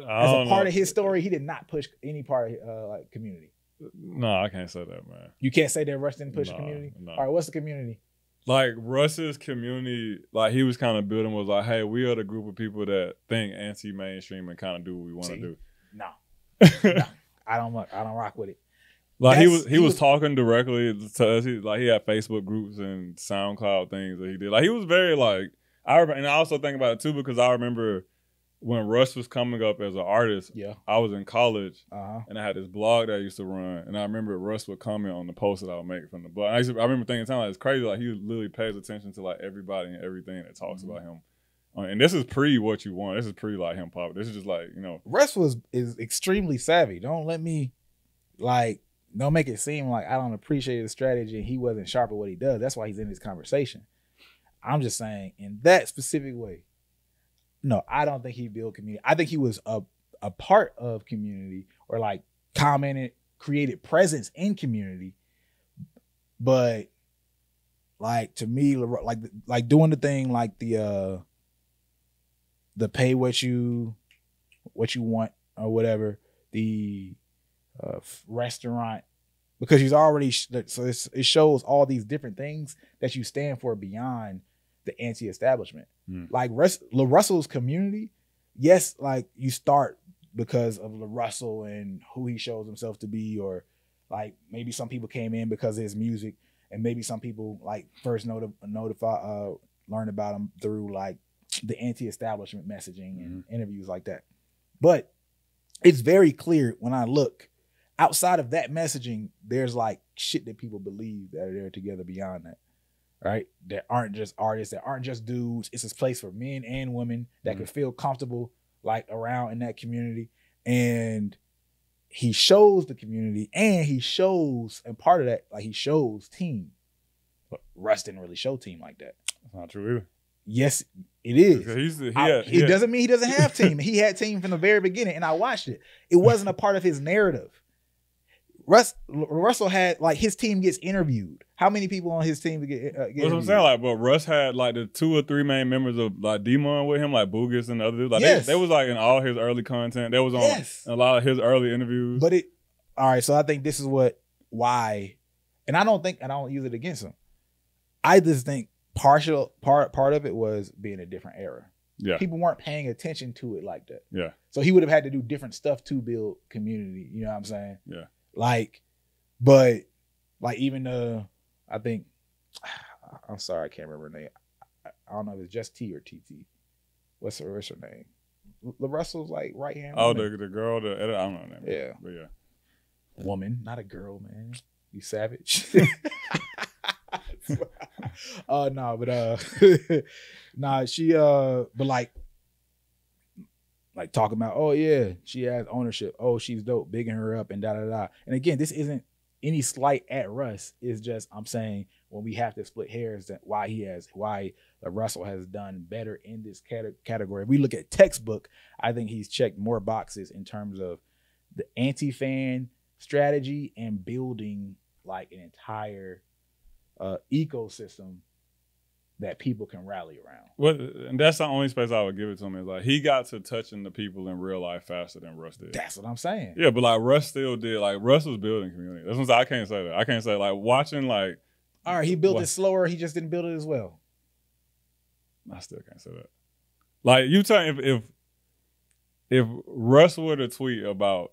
As a part of his story, he did not push any part of like community. No, I can't say that, man. You can't say that Russ didn't push the community? No. All right, what's the community? Like, Russ's community, like, he was kind of building was like, hey, we are the group of people that think anti-mainstream and kind of do what we want to do. No. I don't rock with it. Like he was talking directly to us. He had Facebook groups and SoundCloud things that he did. Like he was very like and I also think about it too because I remember when Russ was coming up as an artist. Yeah, I was in college and I had this blog that I used to run, and I remember Russ would comment on the posts that I would make from the blog. I remember thinking, like, it's crazy. Like he literally pays attention to like everybody and everything that talks about him. And this is pre What You Want. This is pre like him pop. This is just like Russ is extremely savvy. Don't let me like. Don't make it seem like I don't appreciate his strategy and he wasn't sharp at what he does. That's why he's in this conversation. I'm just saying in that specific way, no, I don't think he built community. I think he was a part of community or like commented, created presence in community. But like to me, like doing the thing like the pay what you want or whatever, the restaurant, because he's already so it shows all these different things that you stand for beyond the anti-establishment. Like LaRussell's community, yes, like you start because of LaRussell and who he shows himself to be, or like maybe some people came in because of his music, and maybe some people like first learned about him through like the anti-establishment messaging and interviews like that. But it's very clear when I look. Outside of that messaging, there's like shit that people believe that are there together beyond that, right? That aren't just artists, that aren't just dudes. It's a place for men and women that can feel comfortable like around in that community. And he shows the community and he shows, and part of that, like he shows team. But Russ didn't really show team like that. That's not true either. Yes, it is. It doesn't mean he doesn't have team. He had team from the very beginning and I watched it. It wasn't a part of his narrative. Russell had like his team gets interviewed. How many people on his team get interviewed? That's what I'm saying. Like, but Russ had like the 2 or 3 main members of like D-Mon with him, like Boogus and the other dudes. Like they was like in all his early content. They was on a lot of his early interviews. But all right. So I think this is why, and I don't use it against him. I just think part of it was being a different era. Yeah, people weren't paying attention to it like that. Yeah. So he would have had to do different stuff to build community. You know what I'm saying? Yeah. Like, but like even I think I'm sorry I can't remember her name. I don't know if it's just T or TT. What's her name? LaRussell's like right hand. Oh, the girl. I don't know her name. Yeah, but yeah, woman, not a girl, man. You savage. Oh no, but nah, she but like talking about, oh yeah, she has ownership. Oh, she's dope, bigging her up and da da da. And again, this isn't any slight at Russ. It's just I'm saying when we have to split hairs that why LaRussell has done better in this category. If we look at textbook, I think he's checked more boxes in terms of the anti-fan strategy and building like an entire ecosystem that people can rally around. Well, and that's the only space I would give it to him is like he got to touching the people in real life faster than Russ did. That's what I'm saying. Yeah, but like Russ still did. Like Russ was building community. That's what I can't say that. I can't say like watching like. All right, he built it slower. He just didn't build it as well. I still can't say that. Like you tell if Russ were to tweet about.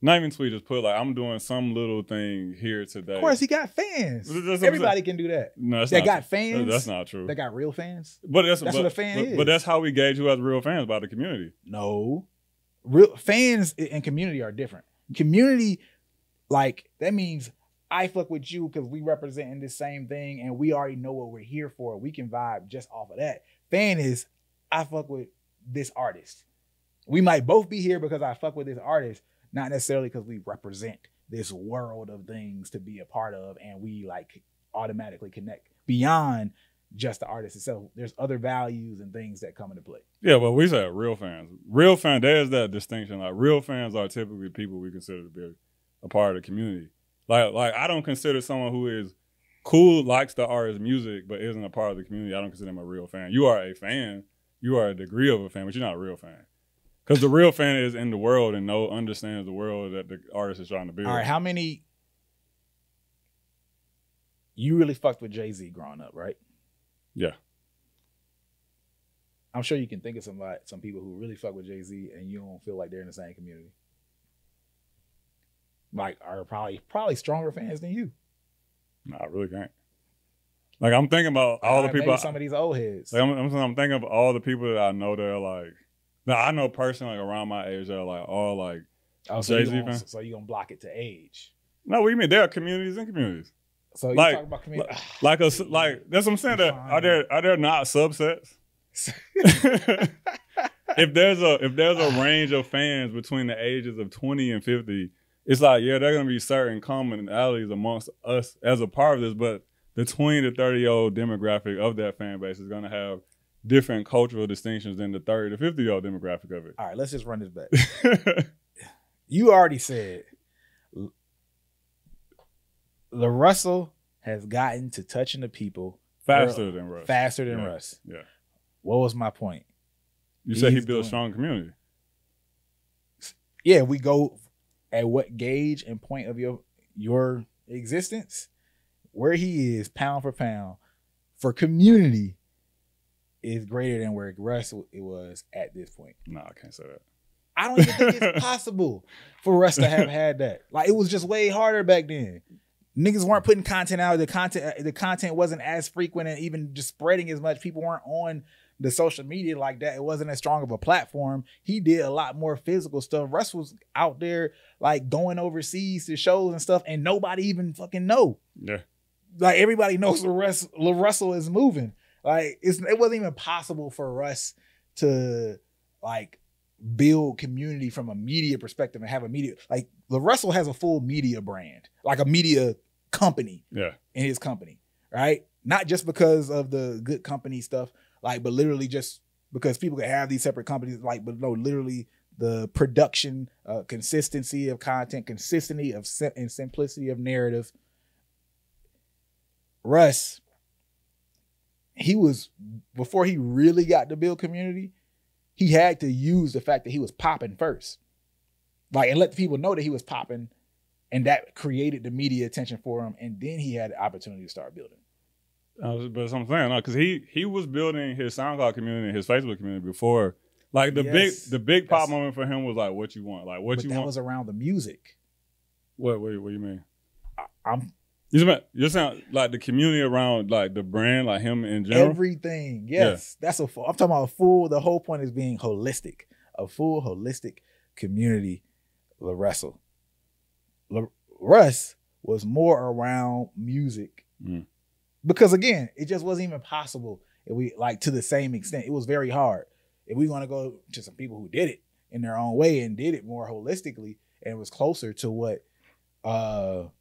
Not even tweet, just put like, I'm doing some little thing here today. Of course, he got fans. Everybody can do that. No, that's fans. That's not true. They got real fans. But that's what a fan is. But that's how we gauge who has real fans, by the community. No. Real fans and community are different. Community, like, that means I fuck with you because we representing the same thing and we already know what we're here for. We can vibe just off of that. Fan is, I fuck with this artist. We might both be here because I fuck with this artist. Not necessarily because we represent this world of things to be a part of and we like automatically connect beyond just the artist itself. There's other values and things that come into play. Yeah, but we said real fans. Real fans, there's that distinction. Like real fans are typically people we consider to be a part of the community. Like I don't consider someone who is cool, likes the artist's music, but isn't a part of the community. I don't consider them a real fan. You are a fan. You are a degree of a fan, but you're not a real fan. Because the real fan is in the world and understands the world that the artist is trying to build. All right, how many... You really fucked with Jay-Z growing up, right? Yeah. I'm sure you can think of some people who really fuck with Jay-Z and you don't feel like they're in the same community. like are probably stronger fans than you. Nah, really, Grant. Like I'm thinking about all the people. Some of these old heads. Like, I'm thinking of all the people that I know that are like, that I know personally like, around my age that are like all like Jay-Z fans. So you gonna block it to age? No, what do you mean? There are communities and communities. So you like, talking about community? Like that's what I'm saying. That are there not subsets? If there's a range of fans between the ages of 20 and 50, it's like, yeah, there are gonna be certain commonalities amongst us as a part of this, but the 20 to 30-year-old demographic of that fan base is gonna have different cultural distinctions than the 30 to 50-year-old demographic of it. All right, let's just run this back. You already said LaRussell has gotten to touching the people faster than Russ. Yeah. What was my point? You said he built a strong community. Yeah, we go at what gauge and point of your existence, where he is pound for pound for community is greater than where Russ it was at this point. No, I can't say that. I don't even think it's possible for Russ to have had that. Like it was just way harder back then. Niggas weren't putting content out. The content wasn't as frequent and even just spreading as much. People weren't on the social media like that. It wasn't as strong of a platform. He did a lot more physical stuff. Russ was out there like going overseas to shows and stuff, and nobody even fucking know. Yeah, like everybody knows LaRussell is moving. Like it wasn't even possible for Russ to like build community from a media perspective and have a media like LaRussell has a full media brand, like a media company. Yeah, in his company, right? Not just because of the good company stuff. Like, but literally just because people can have these separate companies, like, but no, literally the production, consistency of content, consistency of and simplicity of narrative. Russ, he was, before he really got to build community, he had to use the fact that he was popping first. Like, and let the people know that he was popping, and that created the media attention for him. And then he had the opportunity to start building. But that's what I'm saying, because he was building his SoundCloud community and his Facebook community before. Like the big pop moment for him was like What You Want, like What You Want. That was around the music. What do you mean? You're saying like the community around like the brand, like him in general. Everything, yes, yeah. That's a full. I'm talking about a full. The whole point is being holistic, a full holistic community. LaRussell, Russ was more around music. Mm. Because again, it just wasn't even possible if we like to the same extent. It was very hard. If we want to go to some people who did it in their own way and did it more holistically and was closer to what LaRussell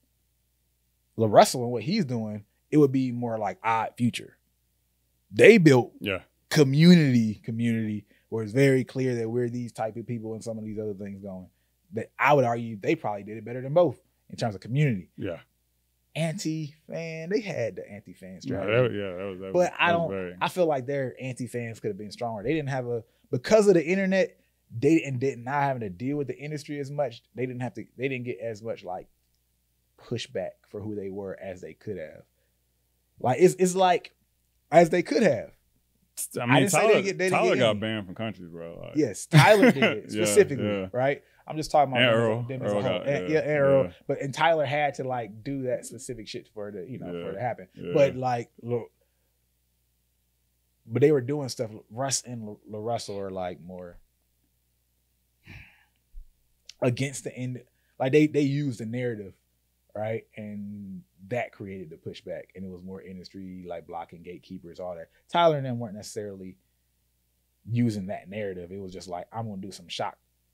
and what he's doing, it would be more like Odd Future. They built community where it's very clear that we're these type of people and some of these other things going. That I would argue they probably did it better than both in terms of community. Yeah. Anti-fan, they had the anti-fan strategy. Yeah, that was. But I don't. I feel like their anti-fans could have been stronger. They didn't have a because of the internet. They and did not having to deal with the industry as much. They didn't have to. They didn't get as much like pushback for who they were as they could have. Like it's like as they could have. I mean, Tyler got banned from countries, bro. Like. Yes, Tyler did specifically, right? I'm just talking about them as a whole. Arrow. Yeah. But and Tyler had to like do that specific shit for the for it to happen. Yeah. But like look, but they were doing stuff. Russ and LaRussell are like more against the end. Like they used the narrative, right? And that created the pushback. And it was more industry, like blocking gatekeepers, all that. Tyler and them weren't necessarily using that narrative. It was just like, I'm gonna do some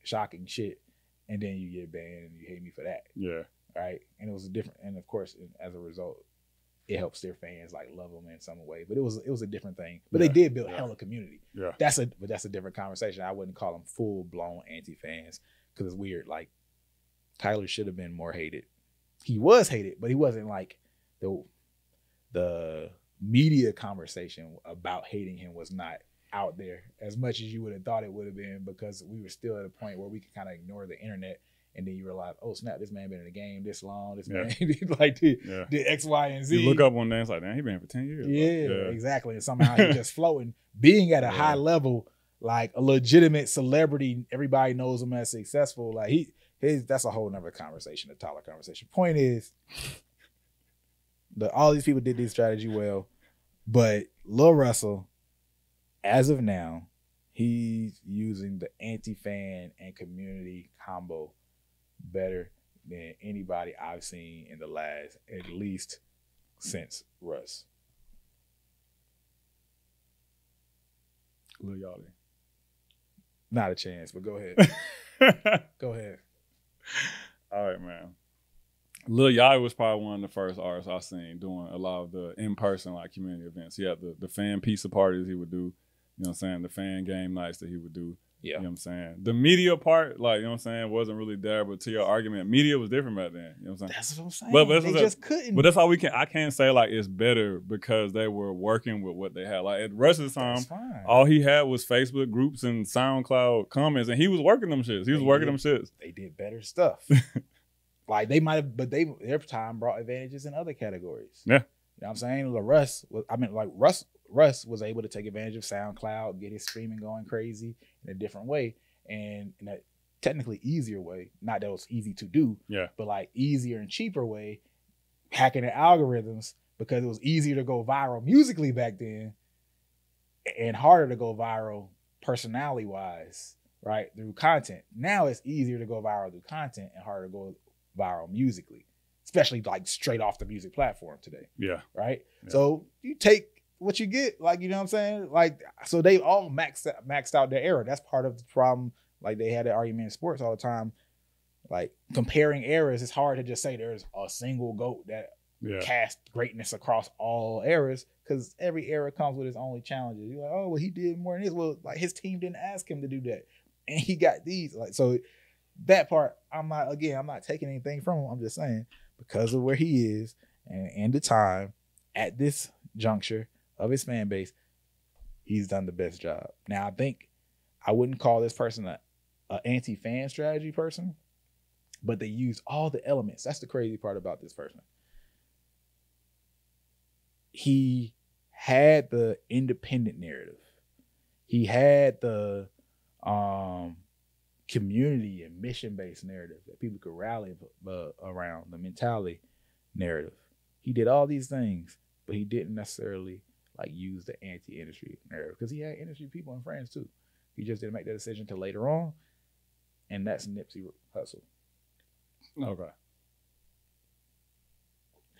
shocking shit. And then you get banned and you hate me for that. Yeah. Right. And it was a different, and of course, as a result, it helps their fans like love them in some way. But it was a different thing. But they did build hella community. Yeah. But that's a different conversation. I wouldn't call them full blown anti fans because it's weird. Like Tyler should have been more hated. He was hated, but he wasn't like the media conversation about hating him was not out there as much as you would have thought it would have been, because we were still at a point where we could kind of ignore the internet, and then you realize, oh snap, this man been in the game this long, this man like did X, Y, and Z. You look up one day and it's like, damn, he been here for 10 years. Yeah, exactly. And somehow he's just floating, being at a high level, like a legitimate celebrity, everybody knows him as successful. Like he that's a whole nother conversation, a Tyler conversation. Point is, all these people did this strategy well, but LaRussell, as of now, he's using the anti-fan and community combo better than anybody I've seen in the last, at least since Russ. Lil Yachty. Not a chance, but go ahead. Go ahead. All right, man. Lil Yachty was probably one of the first artists I seen doing a lot of the in-person like community events. He had the fan pizza parties he would do. You know what I'm saying? The fan game nights that he would do. Yeah. You know what I'm saying? The media part, like, you know what I'm saying, wasn't really there, but to your argument, media was different back then. You know what I'm saying? That's what I'm saying. But that's they just couldn't. But that's how I can't say, like, it's better because they were working with what they had. Like, at the rest of the time, all he had was Facebook groups and SoundCloud comments, and he was working them shits. He was working them shits. They did better stuff. Like, they might have, but their time brought advantages in other categories. Yeah. You know what I'm saying? Russ was able to take advantage of SoundCloud, get his streaming going crazy in a different way, and in a technically easier way. Not that it was easy to do, yeah, but like easier and cheaper way, hacking the algorithms, because it was easier to go viral musically back then and harder to go viral personality wise, right, through content. Now it's easier to go viral through content and harder to go viral musically, especially like straight off the music platform today. Yeah. Right. Yeah. So you take what you get, like, you know what I'm saying? Like, so they all maxed out their era. That's part of the problem. Like, they had an argument in sports all the time. Like, comparing eras, it's hard to just say there's a single GOAT that cast greatness across all eras, because every era comes with its own challenges. You're like, oh, well, he did more than this. Well, like, his team didn't ask him to do that, and he got these. Like, so that part, I'm not taking anything from him. I'm just saying, because of where he is and the time at this juncture of his fan base, he's done the best job. Now, I think I wouldn't call this person an anti-fan strategy person, but they use all the elements. That's the crazy part about this person. He had the independent narrative. He had the community and mission-based narrative that people could rally around, the mentality narrative. He did all these things, but he didn't necessarily like use the anti-industry narrative, because he had industry people and friends too. He just didn't make that decision till later on, and that's Nipsey Hussle. Okay.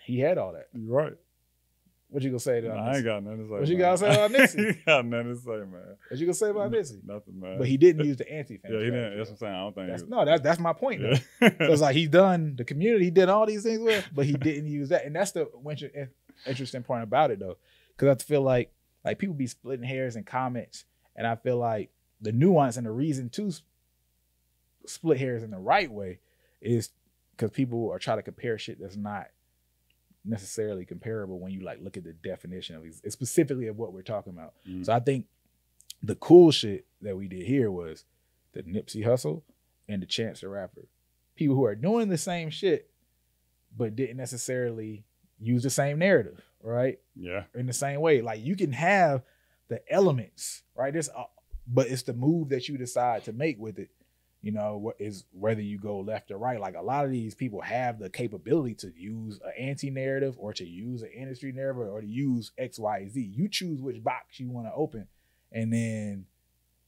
He had all that. You're right. What you gonna say about Nipsey? I ain't got nothing to say. What you gotta say about Nipsey? You got nothing to say, man. What you gonna say about Nipsey? Nothing, man. But he didn't use the anti-fan. Yeah, he didn't. That's what I'm saying. I don't think. That's my point. Yeah. Though. So it's like, he done the community, he did all these things with, but he didn't use that, and that's the interesting point about it though. Because I feel like people be splitting hairs in comments, and I feel like the nuance and the reason to split hairs in the right way is because people are trying to compare shit that's not necessarily comparable when you like look at the definition of it, specifically of what we're talking about. Mm. So I think the cool shit that we did here was the Nipsey Hussle and the Chance the Rapper. People who are doing the same shit but didn't necessarily use the same narrative, right? Yeah. In the same way, like, you can have the elements, right? But it's the move that you decide to make with it, you know, whether you go left or right. Like, a lot of these people have the capability to use an anti-narrative or to use an industry narrative or to use X, Y, Z. You choose which box you want to open and then,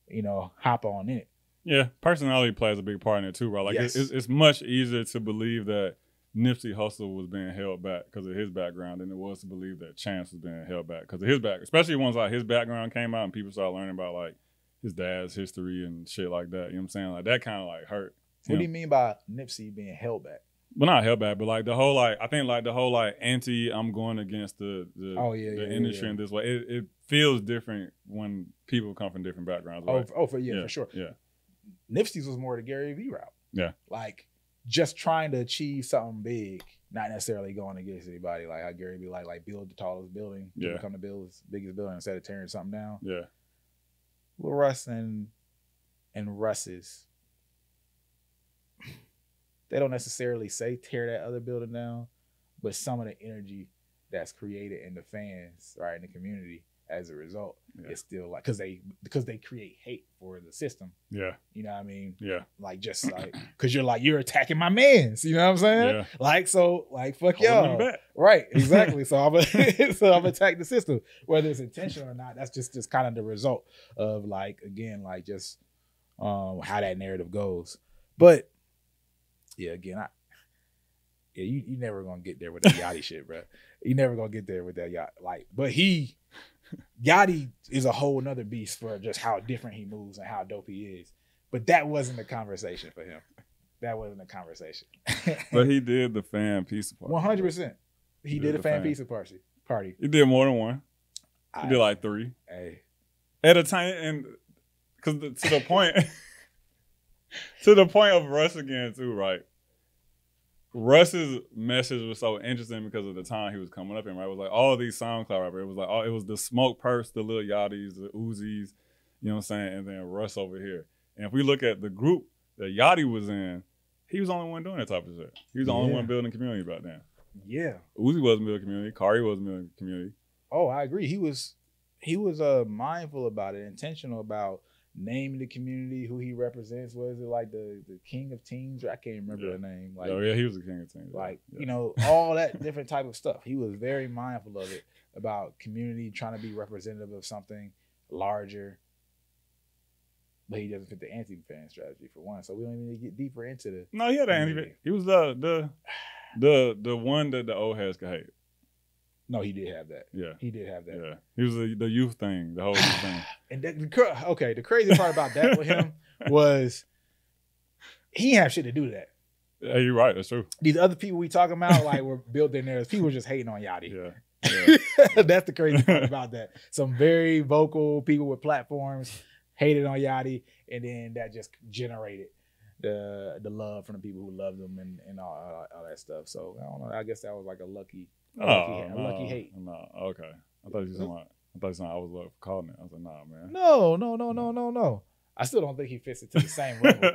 you know, hop on in it. Yeah, personality plays a big part in it too, right? Like, yes. It's much easier to believe that Nipsey Hussle was being held back because of his background, and it was to believe that Chance was being held back because of his background. Especially once like his background came out and people started learning about like his dad's history and shit like that. You know what I'm saying? Like, that kind of like hurt. What do you mean by Nipsey being held back? Well, not held back, but like the whole like, I think like the whole like anti, I'm going against the industry in this way. It feels different when people come from different backgrounds. Right? For sure. Yeah. Nipsey's was more the Gary Vee route. Yeah. Like, just trying to achieve something big, not necessarily going against anybody. Like how Gary be like build the tallest building, become the biggest building instead of tearing something down. Yeah. Lil Russ and Russ's, they don't necessarily say tear that other building down, but some of the energy that's created in the fans, right, in the community as a result. Yeah. It's still like, because they create hate for the system. Yeah. You know what I mean? Yeah. Like, just like, because you're like, you're attacking my mans. You know what I'm saying? Yeah. Like, so like, fuck y'all. Right. Exactly. So I'm attacking the system, whether it's intentional or not. That's just kind of the result of like, again, like just how that narrative goes. But yeah, again, you never gonna get there with that Yachty shit, bro. You never gonna get there with that Yacht. Like, but Yachty is a whole nother beast for just how different he moves and how dope he is. But that wasn't a conversation for him. That wasn't a conversation. But he did the fan pizza party. 100%. He did a fan pizza party. He did more than one. He did like three. Hey. At a time, and because to the point, to the point of Russ again too, right? Russ's message was so interesting because of the time he was coming up in, right? It was like all these SoundCloud rappers. It was like, it was the Smoke Purse, the Lil Yachty's, the Uzis, you know what I'm saying? And then Russ over here. And if we look at the group that Yachty was in, he was the only one doing that type of shit. He was the only one building community back then. Yeah. Uzi wasn't building community. Corey wasn't building community. Oh, I agree. He was mindful about it, intentional about naming the community, who he represents. Was it like the king of teens? I can't remember the name. Like, oh yeah, he was the king of teens. Like, you know, all that different type of stuff. He was very mindful of it, about community, trying to be representative of something larger. But he doesn't fit the anti-fan strategy for one, so we don't even need to get deeper into the. No, he had an anti-fan. He was the one that the old heads could hate. No, he did have that. Yeah. He did have that. Yeah. He was the youth thing, the whole youth thing. And the crazy part about that with him was he didn't have shit to do with that. Yeah, you're right. That's true. These other people we talking about, like, were built in there. People were just hating on Yachty. Yeah. That's the crazy part about that. Some very vocal people with platforms hated on Yachty, and then that just generated the love from the people who loved him and all that stuff. So, I don't know. I guess that was like a lucky... lucky hate. No, okay. I thought you said I was like calling it. I was like, nah, man. No. I still don't think he fits it to the same level.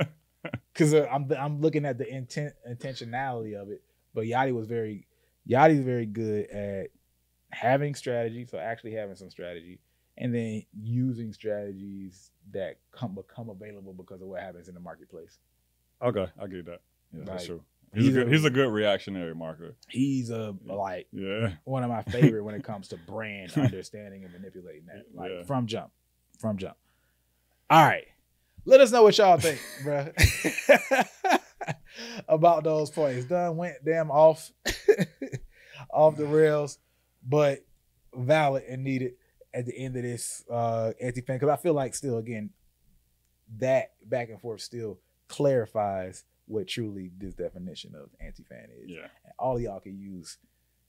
Because I'm looking at the intentionality of it. But Yachty's very good at having strategy, so actually having some strategy, and then using strategies that become available because of what happens in the marketplace. Okay, I get that. Yeah, like, that's true. He's a good reactionary marketer. He's one of my favorite when it comes to brand understanding and manipulating that. Like from jump. All right. Let us know what y'all think, bro. About those points. Done went damn off the rails, but valid and needed at the end of this anti-fan. Because I feel like still, again, that back and forth still clarifies what truly this definition of anti-fan is. Yeah. And all y'all can use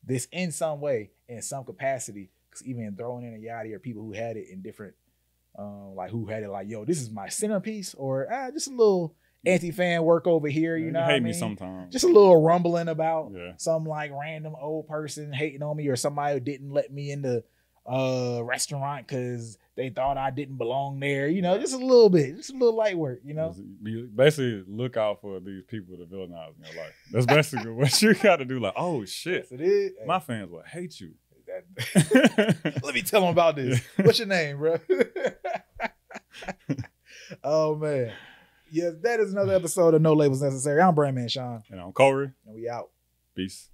this in some way, in some capacity, because even throwing in a Yachty or people who had it in different, like, yo, this is my centerpiece, or just a little anti-fan work over here, you know what I mean? Hate me sometimes. Just a little rumbling about some, like, random old person hating on me, or somebody who didn't let me in the restaurant because they thought I didn't belong there, you know, just a little bit, just a little light work, you know. You basically look out for these people to villainize in your life. That's basically what you got to do. Like, oh shit, yes, it is. My fans will hate you. Let me tell them about this. Yeah. What's your name, bro? Oh man, yes, that is another episode of No Labels Necessary. I'm Brand Man Sean, and I'm Corey, and we out. Peace.